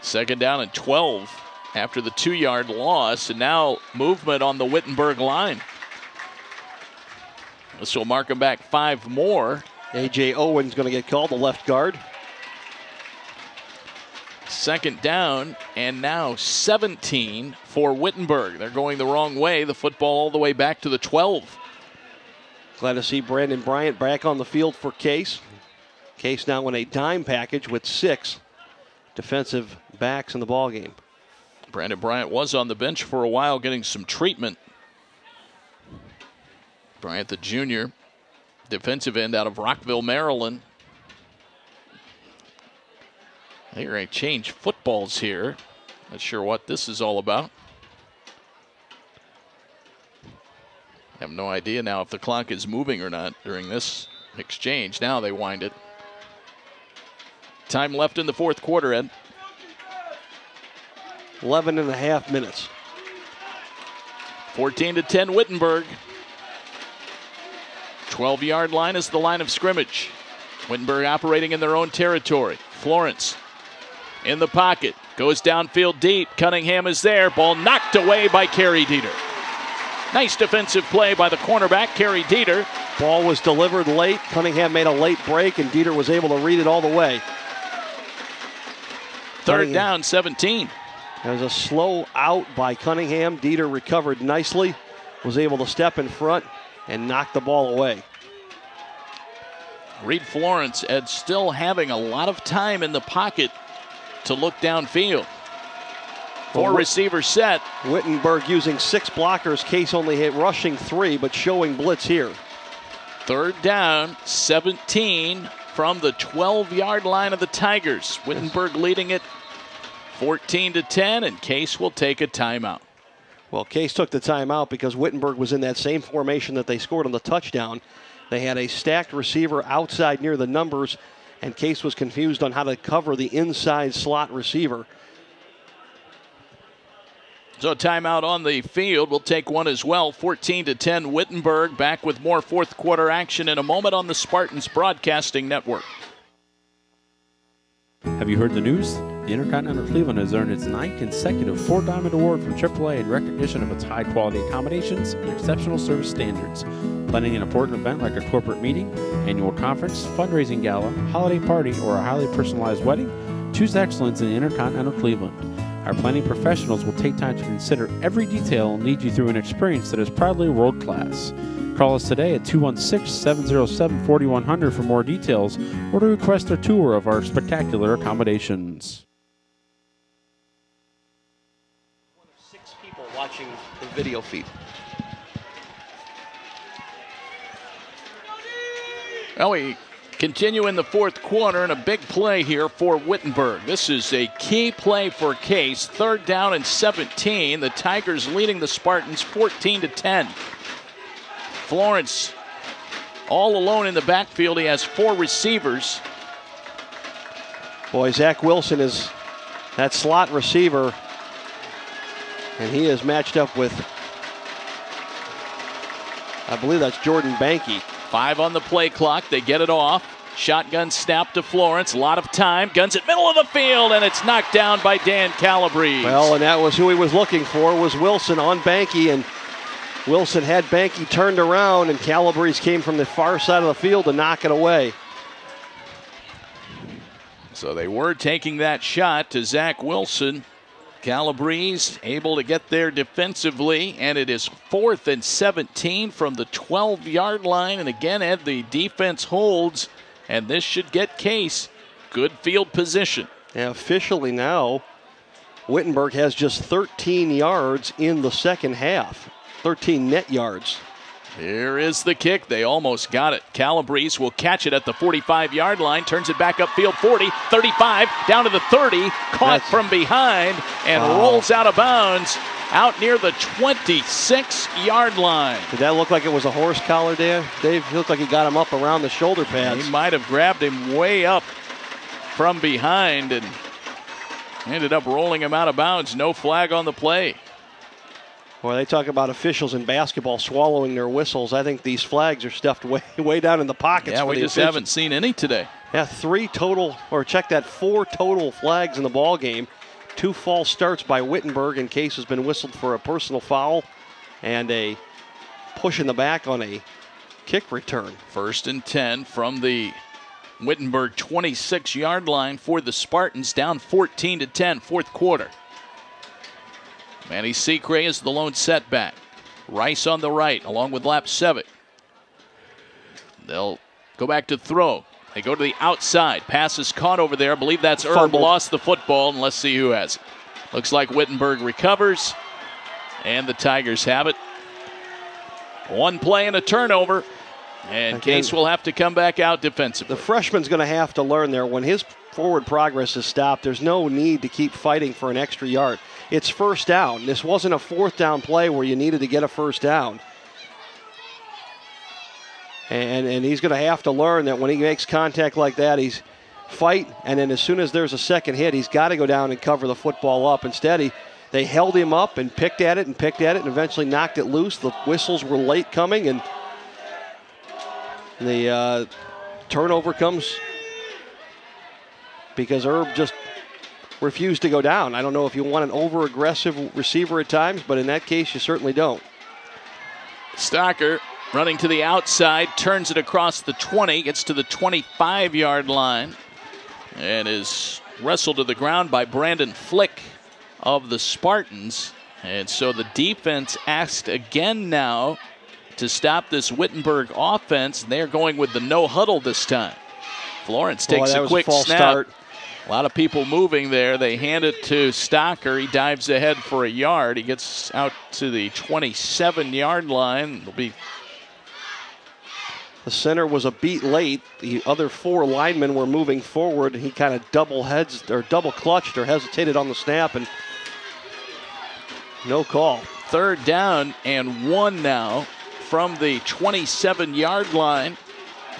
Second down and twelve after the two-yard loss, and now movement on the Wittenberg line. This will mark him back five more. A J Owen's going to get called, the left guard. Second down, and now seventeen for Wittenberg. They're going the wrong way. The football all the way back to the twelve. Glad to see Brandon Bryant back on the field for Case. Case now in a dime package with six defensive backs in the ballgame. Brandon Bryant was on the bench for a while getting some treatment. Bryant, the junior. Defensive end out of Rockville, Maryland. They're going to change footballs here. Not sure what this is all about. I have no idea now if the clock is moving or not during this exchange. Now they wind it. Time left in the fourth quarter, Ed. eleven and a half minutes. fourteen to ten, Wittenberg. twelve-yard line is the line of scrimmage. Wittenberg operating in their own territory. Florence in the pocket. Goes downfield deep. Cunningham is there. Ball knocked away by Kerry Dieter. Nice defensive play by the cornerback, Kerry Dieter. Ball was delivered late. Cunningham made a late break, and Dieter was able to read it all the way. Third down, seventeen. There was a slow out by Cunningham. Dieter recovered nicely, was able to step in front, and knock the ball away. Reed Florence, Ed, still having a lot of time in the pocket to look downfield. Four well, receivers set. Wittenberg using six blockers. Case only hit rushing three, but showing blitz here. Third down, seventeen from the twelve-yard line of the Tigers. Wittenberg leading it fourteen to ten, and Case will take a timeout. Well, Case took the timeout because Wittenberg was in that same formation that they scored on the touchdown. They had a stacked receiver outside near the numbers, and Case was confused on how to cover the inside slot receiver. So timeout on the field. We'll take one as well. fourteen to ten Wittenberg. Back with more fourth quarter action in a moment on the Spartans Broadcasting Network. Have you heard the news? The Intercontinental Cleveland has earned its ninth consecutive Four Diamond Award from triple A in recognition of its high-quality accommodations and exceptional service standards. Planning an important event like a corporate meeting, annual conference, fundraising gala, holiday party, or a highly personalized wedding? Choose excellence in Intercontinental Cleveland. Our planning professionals will take time to consider every detail and lead you through an experience that is proudly world-class. Call us today at two one six, seven zero seven, four one zero zero for more details or to request a tour of our spectacular accommodations. One of six people watching the video feed. Well, we continue in the fourth quarter and a big play here for Wittenberg. This is a key play for Case. Third down and seventeen. The Tigers leading the Spartans fourteen to ten. Florence all alone in the backfield. He has four receivers. Boy, Zach Wilson is that slot receiver, and he is matched up with, I believe that's Jordan Banke. Five on the play clock. They get it off. Shotgun snap to Florence. A lot of time. Guns at middle of the field, and it's knocked down by Dan Calabrese. Well, and that was who he was looking for, was Wilson on Banke, and Wilson had Banke turned around, and Calabrese came from the far side of the field to knock it away. So they were taking that shot to Zach Wilson. Calabrese able to get there defensively, and it is fourth and seventeen from the twelve-yard line. And again, Ed, the defense holds, and this should get Case good field position. And officially now, Wittenberg has just thirteen yards in the second half. thirteen net yards. Here is the kick. They almost got it. Calabrese will catch it at the forty-five-yard line, turns it back upfield, forty, thirty-five, down to the thirty, caught That's from behind, and wow. rolls out of bounds out near the twenty-six-yard line. Did that look like it was a horse collar, Dan? Dave, it looked like he got him up around the shoulder pads. He might have grabbed him way up from behind and ended up rolling him out of bounds. No flag on the play. Boy, they talk about officials in basketball swallowing their whistles. I think these flags are stuffed way, way down in the pockets. Yeah, we just haven't seen any today. Yeah, three total, or check that, four total flags in the ball game. Two false starts by Wittenberg, and Case has been whistled for a personal foul and a push in the back on a kick return. First and ten from the Wittenberg twenty-six-yard line for the Spartans, down fourteen to ten, fourth quarter. Manny Secrease is the lone setback. Rice on the right, along with Lapsevic. They'll go back to throw. They go to the outside. Pass is caught over there. I believe that's Erb. Lost the football, and let's see who has it. Looks like Wittenberg recovers, and the Tigers have it. One play and a turnover, and Again, Case will have to come back out defensively. The freshman's going to have to learn there. When his forward progress is stopped, there's no need to keep fighting for an extra yard. It's first down. This wasn't a fourth down play where you needed to get a first down. And, and he's going to have to learn that when he makes contact like that, he's fight, and then as soon as there's a second hit, he's got to go down and cover the football up. Instead, he, they held him up and picked at it and picked at it and eventually knocked it loose. The whistles were late coming, and the uh, turnover comes because Erb just refused to go down. I don't know if you want an over-aggressive receiver at times, but in that case, you certainly don't. Stocker running to the outside, turns it across the twenty, gets to the twenty-five-yard line, and is wrestled to the ground by Brandon Flick of the Spartans. And so the defense asked again now to stop this Wittenberg offense. They're going with the no-huddle this time. Florence takes Boy, a quick a snap. Start. A lot of people moving there. They hand it to Stocker. He dives ahead for a yard. He gets out to the twenty-seven-yard line. It'll be the center was a beat late. The other four linemen were moving forward. He kind of double heads or double clutched or hesitated on the snap, and no call. Third down and one now from the twenty-seven-yard line.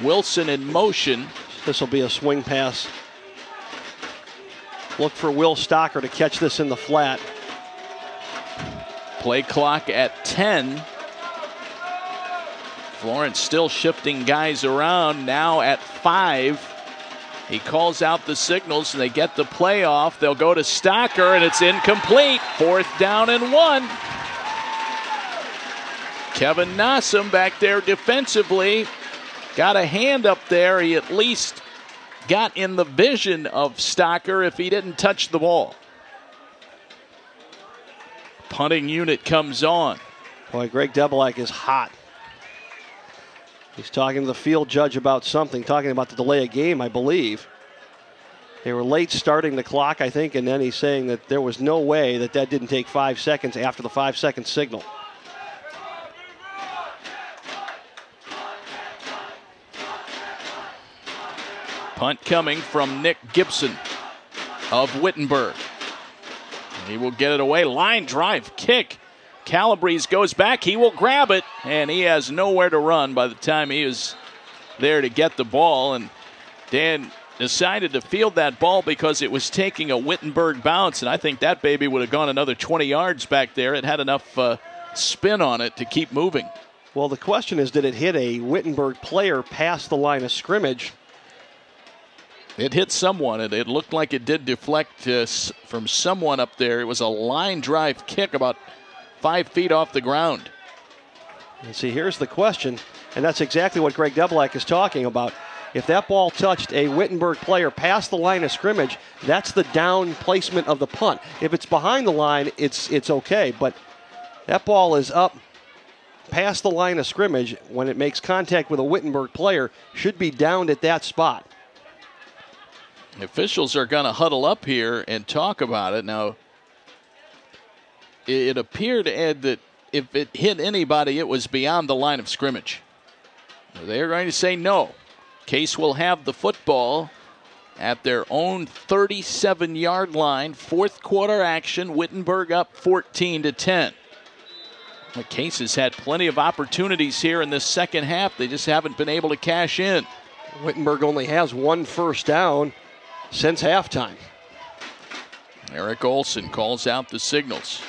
Wilson in motion. This will be a swing pass. Look for Will Stocker to catch this in the flat. Play clock at ten. Florence still shifting guys around, now at five. He calls out the signals and they get the playoff. They'll go to Stocker and it's incomplete. Fourth down and one. Kevin Nossum back there defensively. Got a hand up there. He at least got in the vision of Stocker if he didn't touch the ball. Punting unit comes on. Boy, Greg Debelak is hot. He's talking to the field judge about something, talking about the delay of game, I believe. They were late starting the clock, I think, and then he's saying that there was no way that that didn't take five seconds after the five-second signal. Punt coming from Nick Gibson of Wittenberg. He will get it away. Line drive kick. Calabrese goes back. He will grab it, and he has nowhere to run by the time he is there to get the ball. And Dan decided to field that ball because it was taking a Wittenberg bounce, and I think that baby would have gone another twenty yards back there. It had enough uh, spin on it to keep moving. Well, the question is, did it hit a Wittenberg player past the line of scrimmage? It hit someone. It, it looked like it did deflect uh, from someone up there. It was a line drive kick about five feet off the ground. And see, here's the question, and that's exactly what Greg Debelak is talking about. If that ball touched a Wittenberg player past the line of scrimmage, that's the down placement of the punt. If it's behind the line, it's, it's okay, but that ball is up past the line of scrimmage. When it makes contact with a Wittenberg player, should be downed at that spot. Officials are going to huddle up here and talk about it. Now, it appeared, Ed, that if it hit anybody, it was beyond the line of scrimmage. They're going to say no. Case will have the football at their own thirty-seven-yard line. Fourth quarter action, Wittenberg up fourteen to ten. The Case has had plenty of opportunities here in this second half. They just haven't been able to cash in. Wittenberg only has one first down since halftime. Eric Olson calls out the signals.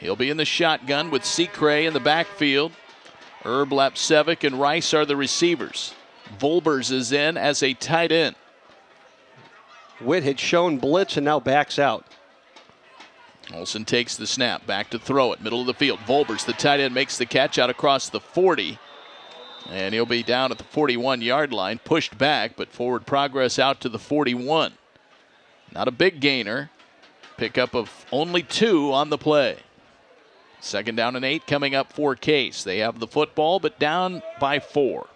He'll be in the shotgun with Secrease in the backfield. Erb, Lapsevic, and Rice are the receivers. Volbers is in as a tight end. Witt had shown blitz and now backs out. Olson takes the snap, back to throw it, middle of the field. Volbers, the tight end, makes the catch out across the forty. And he'll be down at the forty-one-yard line, pushed back, but forward progress out to the forty-one. Not a big gainer. Pickup of only two on the play. Second down and eight coming up for Case. They have the football, but down by four.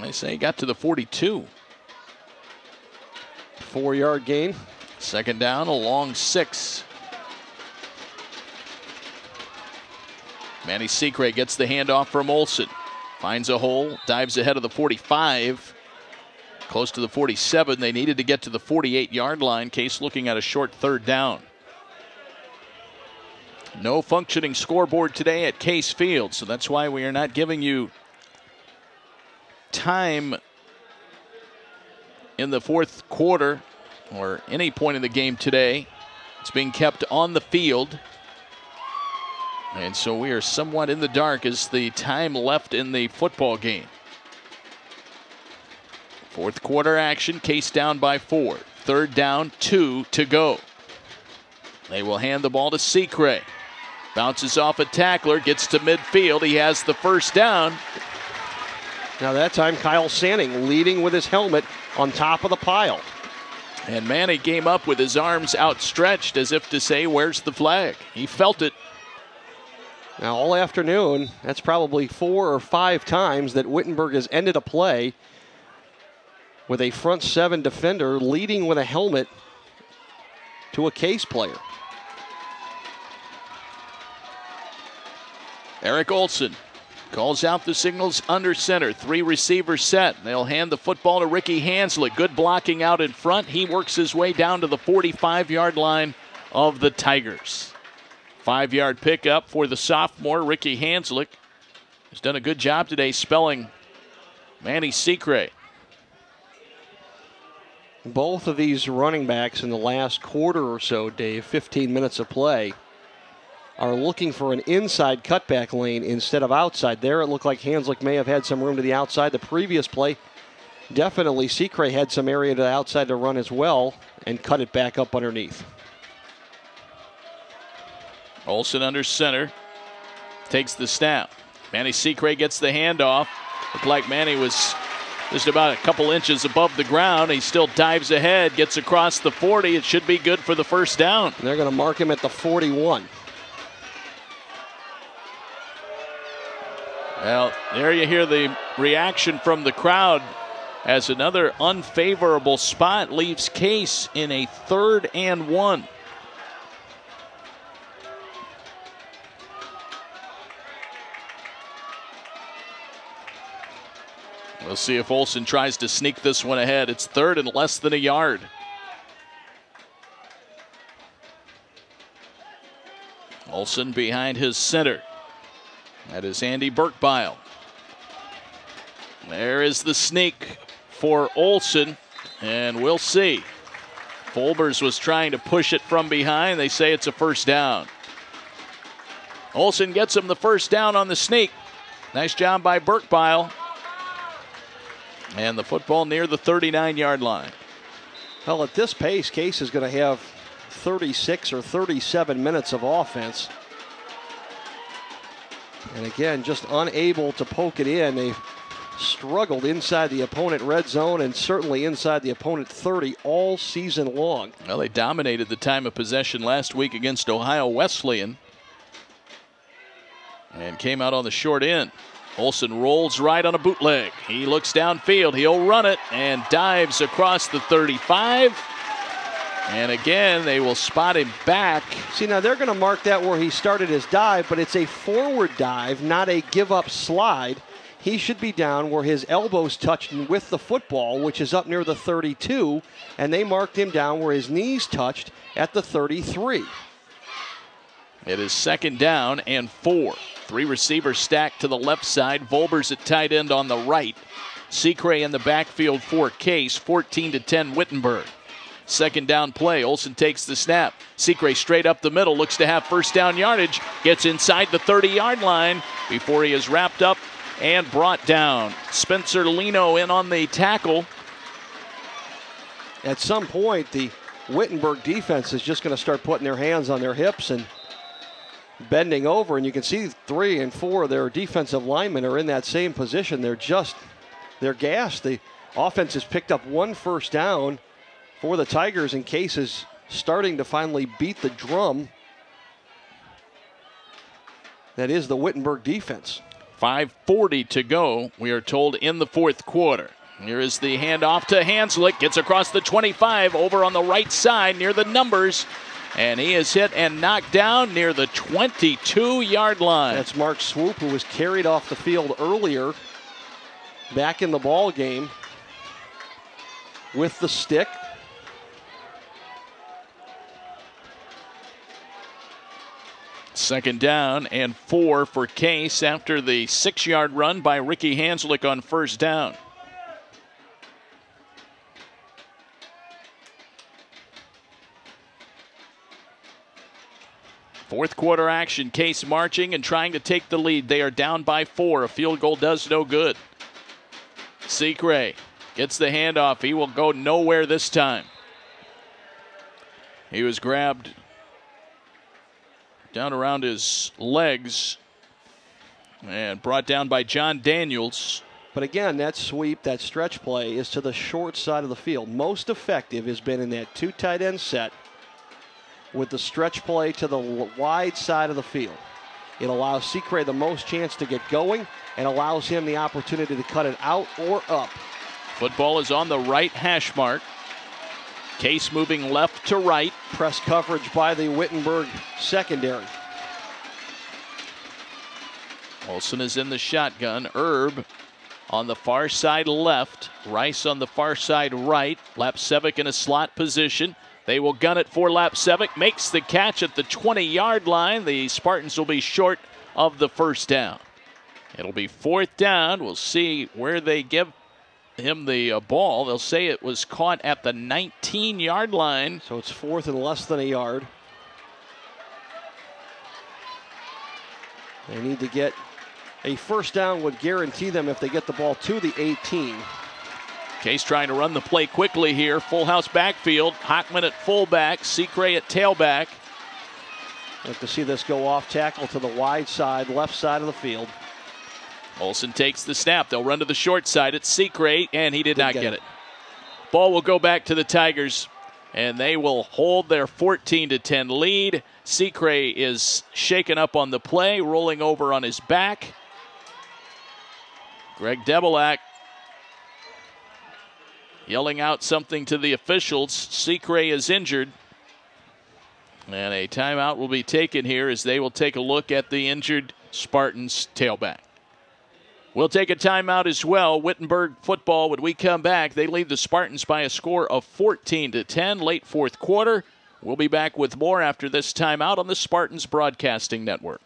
They say got to the forty-two. Four-yard gain. Second down, a long six. Manny Secrease gets the handoff from Olson. Finds a hole, dives ahead of the forty-five. Close to the forty-seven. They needed to get to the forty-eight-yard line. Case looking at a short third down. No functioning scoreboard today at Case Field, so that's why we are not giving you time in the fourth quarter or any point in the game today. It's being kept on the field. And so we are somewhat in the dark as the time left in the football game. Fourth quarter action, Case down by four. Third down, two to go. They will hand the ball to Secrease. Bounces off a tackler, gets to midfield. He has the first down. Now that time, Kyle Sanning leading with his helmet on top of the pile. And Manny came up with his arms outstretched as if to say, where's the flag? He felt it. Now, all afternoon, that's probably four or five times that Wittenberg has ended a play with a front seven defender leading with a helmet to a Case player. Eric Olson calls out the signals under center. Three receivers set. They'll hand the football to Ricky Hanslick. Good blocking out in front. He works his way down to the forty-five-yard line of the Tigers. Five-yard pickup for the sophomore, Ricky Hanslick. He's done a good job today spelling Manny Secrease. both of these running backs in the last quarter or so, Dave, fifteen minutes of play, are looking for an inside cutback lane instead of outside. There it looked like Hanslick may have had some room to the outside. The previous play, definitely Secrease had some area to the outside to run as well and cut it back up underneath. Olson under center, takes the snap. Manny Secrease gets the handoff. Looked like Manny was just about a couple inches above the ground. He still dives ahead, gets across the forty. It should be good for the first down. And they're going to mark him at the forty-one. Well, there you hear the reaction from the crowd as another unfavorable spot leaves Case in a third and one. We'll see if Olson tries to sneak this one ahead. It's third and less than a yard. Olson behind his center. That is Andy Burkbile. There is the sneak for Olson, and we'll see. Volbers was trying to push it from behind. They say it's a first down. Olson gets him the first down on the sneak. Nice job by Burkbile. And the football near the thirty-nine yard line. Well, at this pace, Case is going to have thirty-six or thirty-seven minutes of offense. And again, just unable to poke it in. They've struggled inside the opponent red zone and certainly inside the opponent thirty all season long. Well, they dominated the time of possession last week against Ohio Wesleyan and came out on the short end. Olson rolls right on a bootleg. He looks downfield. He'll run it and dives across the thirty-five. And again, they will spot him back. See, now they're going to mark that where he started his dive, but it's a forward dive, not a give-up slide. He should be down where his elbows touched with the football, which is up near the thirty-two, and they marked him down where his knees touched at the thirty-three. It is second down and four. Three receivers stacked to the left side. Volbers at tight end on the right. Secrease in the backfield for Case, fourteen to ten Wittenberg. Second down play. Olson takes the snap. Secrease straight up the middle, looks to have first down yardage, gets inside the thirty yard line before he is wrapped up and brought down. Spencer Leno in on the tackle. At some point, the Wittenberg defense is just going to start putting their hands on their hips and bending over, and you can see three and four of their defensive linemen are in that same position. They're just, they're gassed. The offense has picked up one first down for the Tigers, and Case is starting to finally beat the drum. That is the Wittenberg defense. five forty to go, we are told, in the fourth quarter. Here is the handoff to Hanslick. Gets across the twenty-five over on the right side near the numbers. And he is hit and knocked down near the twenty-two yard line. That's Mark Swoop, who was carried off the field earlier, back in the ball game with the stick. Second down and four for Case after the six yard run by Ricky Hanslick on first down. Fourth quarter action, Case marching and trying to take the lead. They are down by four. A field goal does no good. Secrease gets the handoff. He will go nowhere this time. He was grabbed down around his legs and brought down by John Daniels. But again, that sweep, that stretch play is to the short side of the field. Most effective has been in that two tight end set with the stretch play to the wide side of the field. It allows Secrease the most chance to get going and allows him the opportunity to cut it out or up. Football is on the right hash mark. Case moving left to right. Press coverage by the Wittenberg secondary. Olson is in the shotgun. Erb on the far side left. Rice on the far side right. Lapsevic in a slot position. They will gun it for Lapsevic. Makes the catch at the twenty yard line. The Spartans will be short of the first down. It'll be fourth down. We'll see where they give him the uh, ball. They'll say it was caught at the nineteen yard line. So it's fourth and less than a yard. They need to get a first down, would guarantee them if they get the ball to the eighteen. Case trying to run the play quickly here. Full house backfield. Hockman at fullback. Secrease at tailback. Look to see this go off tackle to the wide side, left side of the field. Olson takes the snap. They'll run to the short side. It's Secrease, and he did Didn't not get, get it. it. Ball will go back to the Tigers, and they will hold their fourteen to ten lead. Secrease is shaken up on the play, rolling over on his back. Greg Debelak yelling out something to the officials. Secrease is injured. And a timeout will be taken here as they will take a look at the injured Spartans tailback. We'll take a timeout as well. Wittenberg football, when we come back, they lead the Spartans by a score of fourteen to ten, late fourth quarter. We'll be back with more after this timeout on the Spartans Broadcasting Network.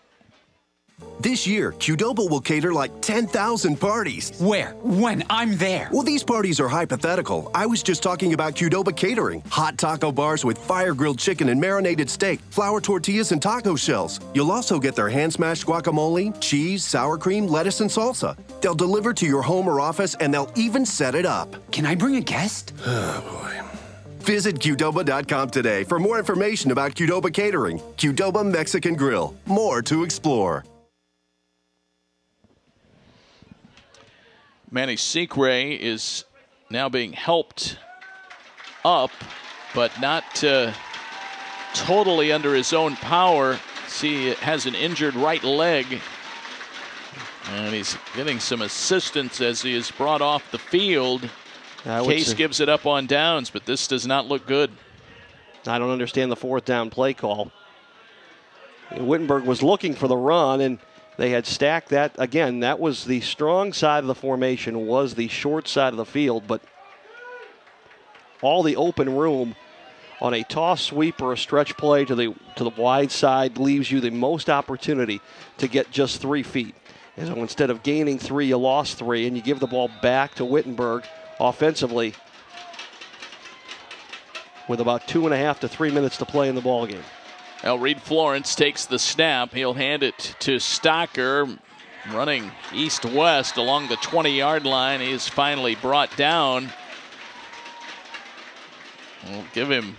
This year, Qdoba will cater like ten thousand parties. Where? When? I'm there. Well, these parties are hypothetical. I was just talking about Qdoba catering. Hot taco bars with fire-grilled chicken and marinated steak, flour tortillas and taco shells. You'll also get their hand-smashed guacamole, cheese, sour cream, lettuce, and salsa. They'll deliver to your home or office, and they'll even set it up. Can I bring a guest? Oh, boy. Visit Qdoba dot com today for more information about Qdoba catering. Qdoba Mexican Grill. More to explore. Manny Secrease is now being helped up, but not uh, totally under his own power. See, it has an injured right leg, and he's getting some assistance as he is brought off the field. Case gives it up on downs, but this does not look good. I don't understand the fourth down play call. Wittenberg was looking for the run, and they had stacked that. Again, that was the strong side of the formation, was the short side of the field, but all the open room on a toss sweep or a stretch play to the to the wide side leaves you the most opportunity to get just three feet. And so instead of gaining three, you lost three, and you give the ball back to Wittenberg offensively with about two and a half to three minutes to play in the ballgame. Now Reed Florence takes the snap. He'll hand it to Stocker, running east-west along the twenty yard line. He is finally brought down. We'll give him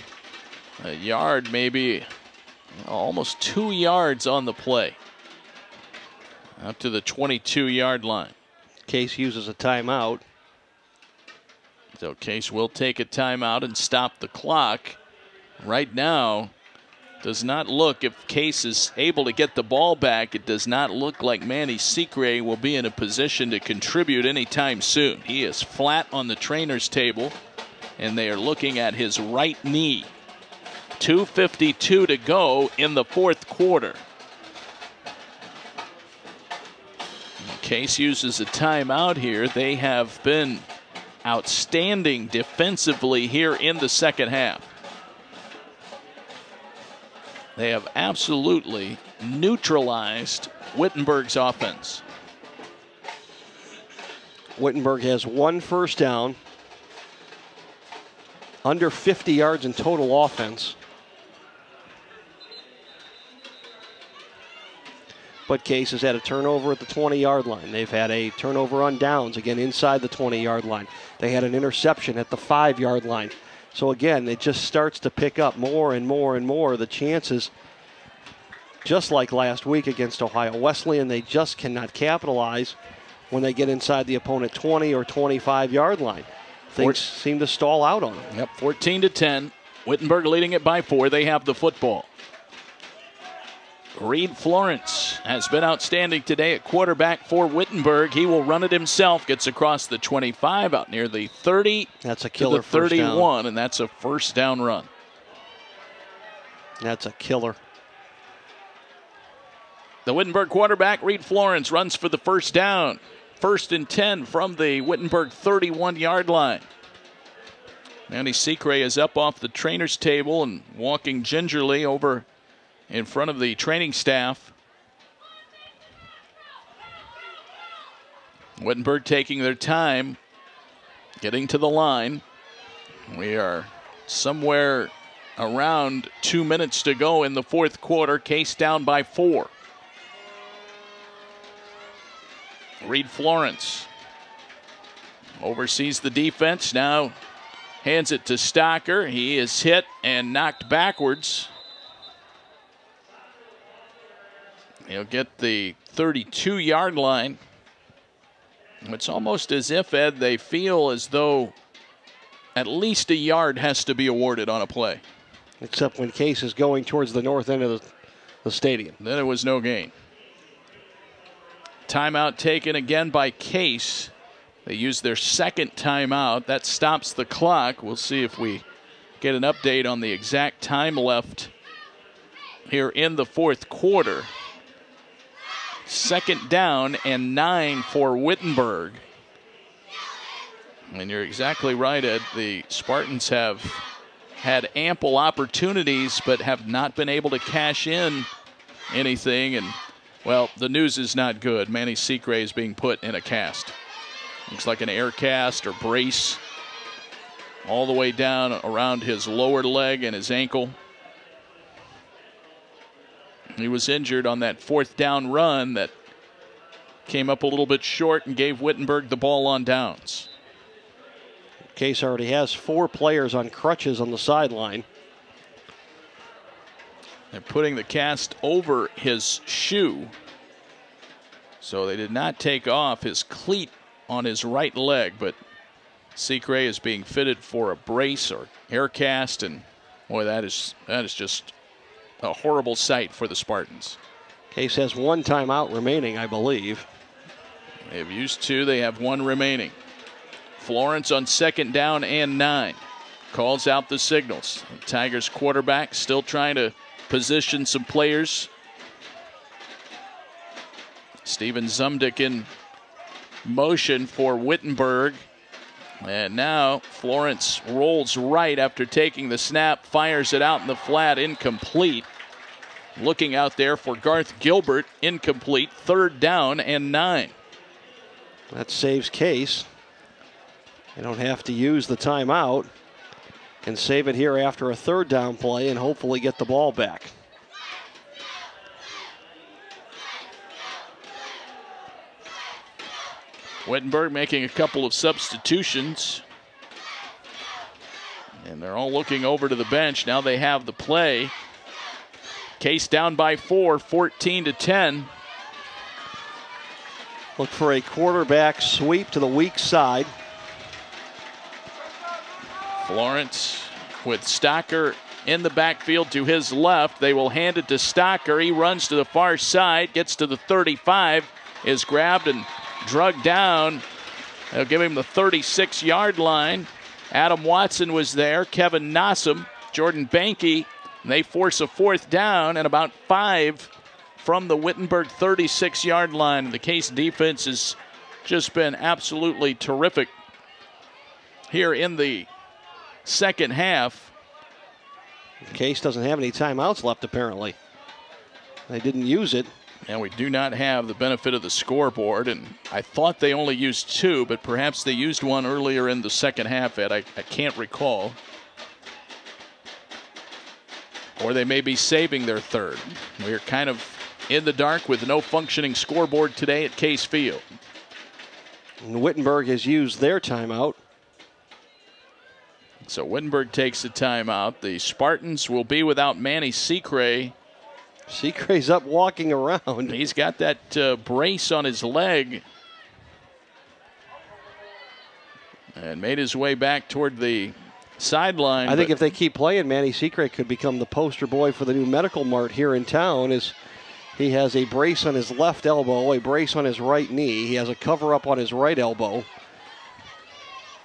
a yard, maybe almost two yards on the play. Up to the twenty-two yard line. Case uses a timeout. So Case will take a timeout and stop the clock. Right now, does not look, if Case is able to get the ball back, it does not look like Manny Secrease will be in a position to contribute anytime soon. He is flat on the trainer's table, and they are looking at his right knee. two fifty-two to go in the fourth quarter. Case uses a timeout here. They have been outstanding defensively here in the second half. They have absolutely neutralized Wittenberg's offense. Wittenberg has one first down, under fifty yards in total offense. But Case has had a turnover at the twenty yard line. They've had a turnover on downs, again, inside the twenty yard line. They had an interception at the five yard line. So again, it just starts to pick up more and more and more. The chances, just like last week against Ohio Wesleyan, they just cannot capitalize when they get inside the opponent twenty or twenty-five yard line. Things seem to stall out on them. Yep, fourteen to ten. Wittenberg leading it by four. They have the football. Reed Florence has been outstanding today at quarterback for Wittenberg. He will run it himself. Gets across the twenty-five, out near the thirty. That's a killer. To the thirty-one, and that's a first down run. That's a killer. The Wittenberg quarterback, Reed Florence, runs for the first down. First and ten from the Wittenberg thirty-one yard line. Manny Secrease is up off the trainer's table and walking gingerly over in front of the training staff. Wittenberg taking their time. Getting to the line. We are somewhere around two minutes to go in the fourth quarter. Case down by four. Reed Florence oversees the defense, now hands it to Stocker. He is hit and knocked backwards. He'll get the thirty-two-yard line. It's almost as if, Ed, they feel as though at least a yard has to be awarded on a play. Except when Case is going towards the north end of the, the stadium. Then it was no gain. Timeout taken again by Case. They used their second timeout. That stops the clock. We'll see if we get an update on the exact time left here in the fourth quarter. Second down and nine for Wittenberg. And you're exactly right, Ed. The Spartans have had ample opportunities but have not been able to cash in anything. And, well, the news is not good. Manny Secrease is being put in a cast. Looks like an air cast or brace all the way down around his lower leg and his ankle. He was injured on that fourth down run that came up a little bit short and gave Wittenberg the ball on downs. Case already has four players on crutches on the sideline. They're putting the cast over his shoe. So they did not take off his cleat on his right leg, but Secrease is being fitted for a brace or air cast, and boy, that is that is just a horrible sight for the Spartans. Case has one timeout remaining, I believe. They have used two, they have one remaining. Florence on second down and nine. Calls out the signals. The Tigers quarterback still trying to position some players. Steven Zumdick in motion for Wittenberg. And now Florence rolls right after taking the snap, fires it out in the flat, incomplete. Looking out there for Garth Gilbert, incomplete, third down and nine. That saves Case. They don't have to use the timeout. Can save it here after a third down play and hopefully get the ball back. Wittenberg making a couple of substitutions. And they're all looking over to the bench. Now they have the play. Case down by four, fourteen to ten. Look for a quarterback sweep to the weak side. Florence with Stocker in the backfield to his left. They will hand it to Stocker. He runs to the far side, gets to the thirty-five, is grabbed and drug down. They'll give him the thirty-six-yard line. Adam Watson was there. Kevin Nossum, Jordan Banke. They force a fourth down and about five from the Wittenberg thirty-six-yard line. The Case defense has just been absolutely terrific here in the second half. Case doesn't have any timeouts left, apparently. They didn't use it. And we do not have the benefit of the scoreboard. And I thought they only used two, but perhaps they used one earlier in the second half, Ed. I, I can't recall. Or they may be saving their third. We are kind of in the dark with no functioning scoreboard today at Case Field. And Wittenberg has used their timeout. So Wittenberg takes the timeout. The Spartans will be without Manny Secrease. Secrease's up walking around. He's got that uh, brace on his leg. And made his way back toward the sideline. I think if they keep playing, Manny Secrease could become the poster boy for the new Medical Mart here in town. As he has a brace on his left elbow, a brace on his right knee. He has a cover-up on his right elbow.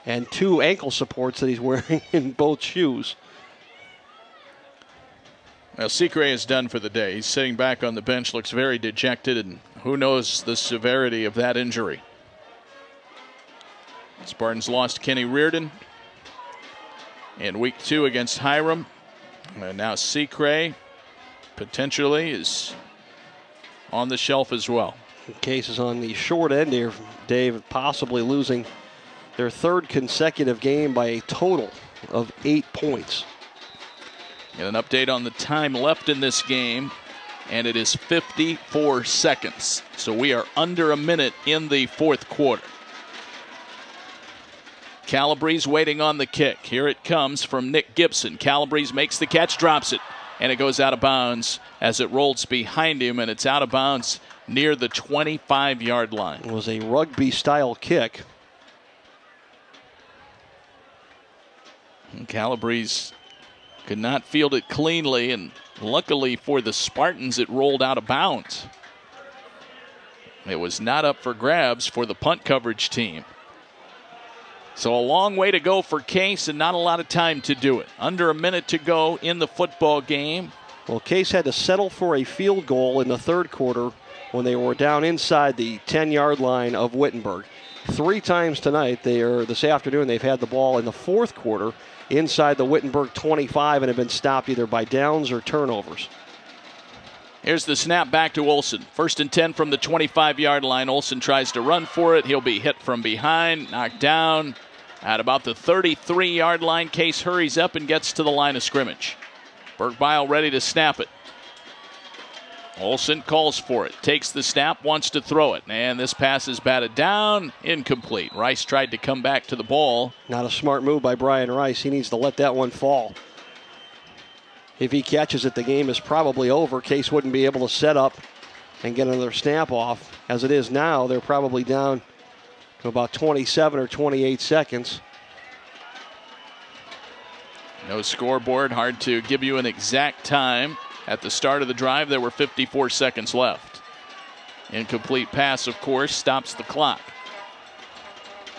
And two ankle supports that he's wearing in both shoes. Well, Secrease is done for the day. He's sitting back on the bench, looks very dejected, and who knows the severity of that injury. Spartans lost Kenny Reardon in week two against Hiram. And now Secrease potentially is on the shelf as well. Case is on the short end here, Dave, possibly losing their third consecutive game by a total of eight points. And an update on the time left in this game, and it is fifty-four seconds. So we are under a minute in the fourth quarter. Calabrese waiting on the kick. Here it comes from Nick Gibson. Calabrese makes the catch, drops it, and it goes out of bounds as it rolls behind him, and it's out of bounds near the twenty-five yard line. It was a rugby-style kick. And Calabrese could not field it cleanly, and luckily for the Spartans, it rolled out of bounds. It was not up for grabs for the punt coverage team. So a long way to go for Case, and not a lot of time to do it. Under a minute to go in the football game. Well, Case had to settle for a field goal in the third quarter when they were down inside the ten yard line of Wittenberg. Three times tonight, they are, this afternoon, they've had the ball in the fourth quarter inside the Wittenberg twenty-five and have been stopped either by downs or turnovers. Here's the snap back to Olson. First and ten from the twenty-five yard line. Olson tries to run for it. He'll be hit from behind, knocked down. At about the thirty-three yard line, Case hurries up and gets to the line of scrimmage. Burkbile ready to snap it. Olson calls for it, takes the snap, wants to throw it, and this pass is batted down, incomplete. Rice tried to come back to the ball. Not a smart move by Brian Rice. He needs to let that one fall. If he catches it, the game is probably over. Case wouldn't be able to set up and get another snap off. As it is now, they're probably down to about twenty-seven or twenty-eight seconds. No scoreboard, hard to give you an exact time. At the start of the drive, there were fifty-four seconds left. Incomplete pass, of course, stops the clock.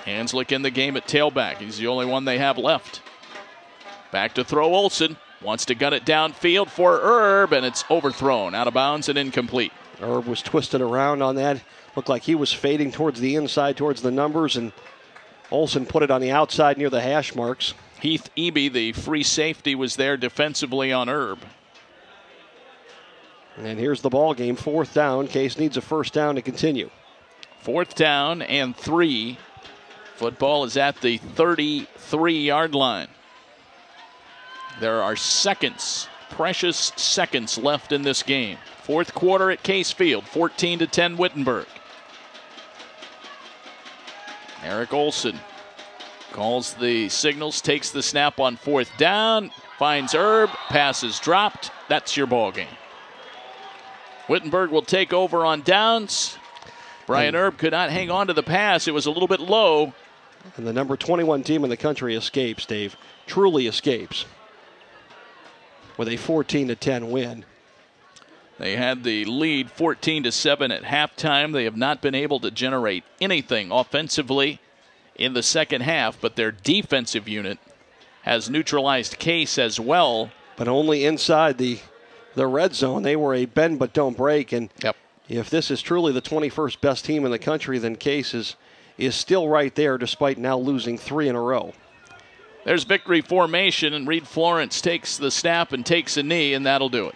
Hanslick in the game at tailback. He's the only one they have left. Back to throw Olson. Wants to gun it downfield for Erb, and it's overthrown. Out of bounds and incomplete. Erb was twisted around on that. Looked like he was fading towards the inside, towards the numbers, and Olson put it on the outside near the hash marks. Heath Eby, the free safety, was there defensively on Erb. And here's the ball game, fourth down. Case needs a first down to continue. Fourth down and three. Football is at the thirty-three yard line. There are seconds, precious seconds left in this game. Fourth quarter at Case Field, fourteen to ten Wittenberg. Eric Olson calls the signals, takes the snap on fourth down, finds Erb, pass is dropped. That's your ball game. Wittenberg will take over on downs. Brian Erb could not hang on to the pass. It was a little bit low. And the number twenty-one team in the country escapes, Dave. Truly escapes with a fourteen to ten win. They had the lead fourteen to seven at halftime. They have not been able to generate anything offensively in the second half, but their defensive unit has neutralized Case as well. But only inside the The red zone. They were a bend but don't break, and yep. If this is truly the twenty-first best team in the country, then Case is, is still right there despite now losing three in a row. There's victory formation, and Reed Florence takes the snap and takes a knee, and that'll do it.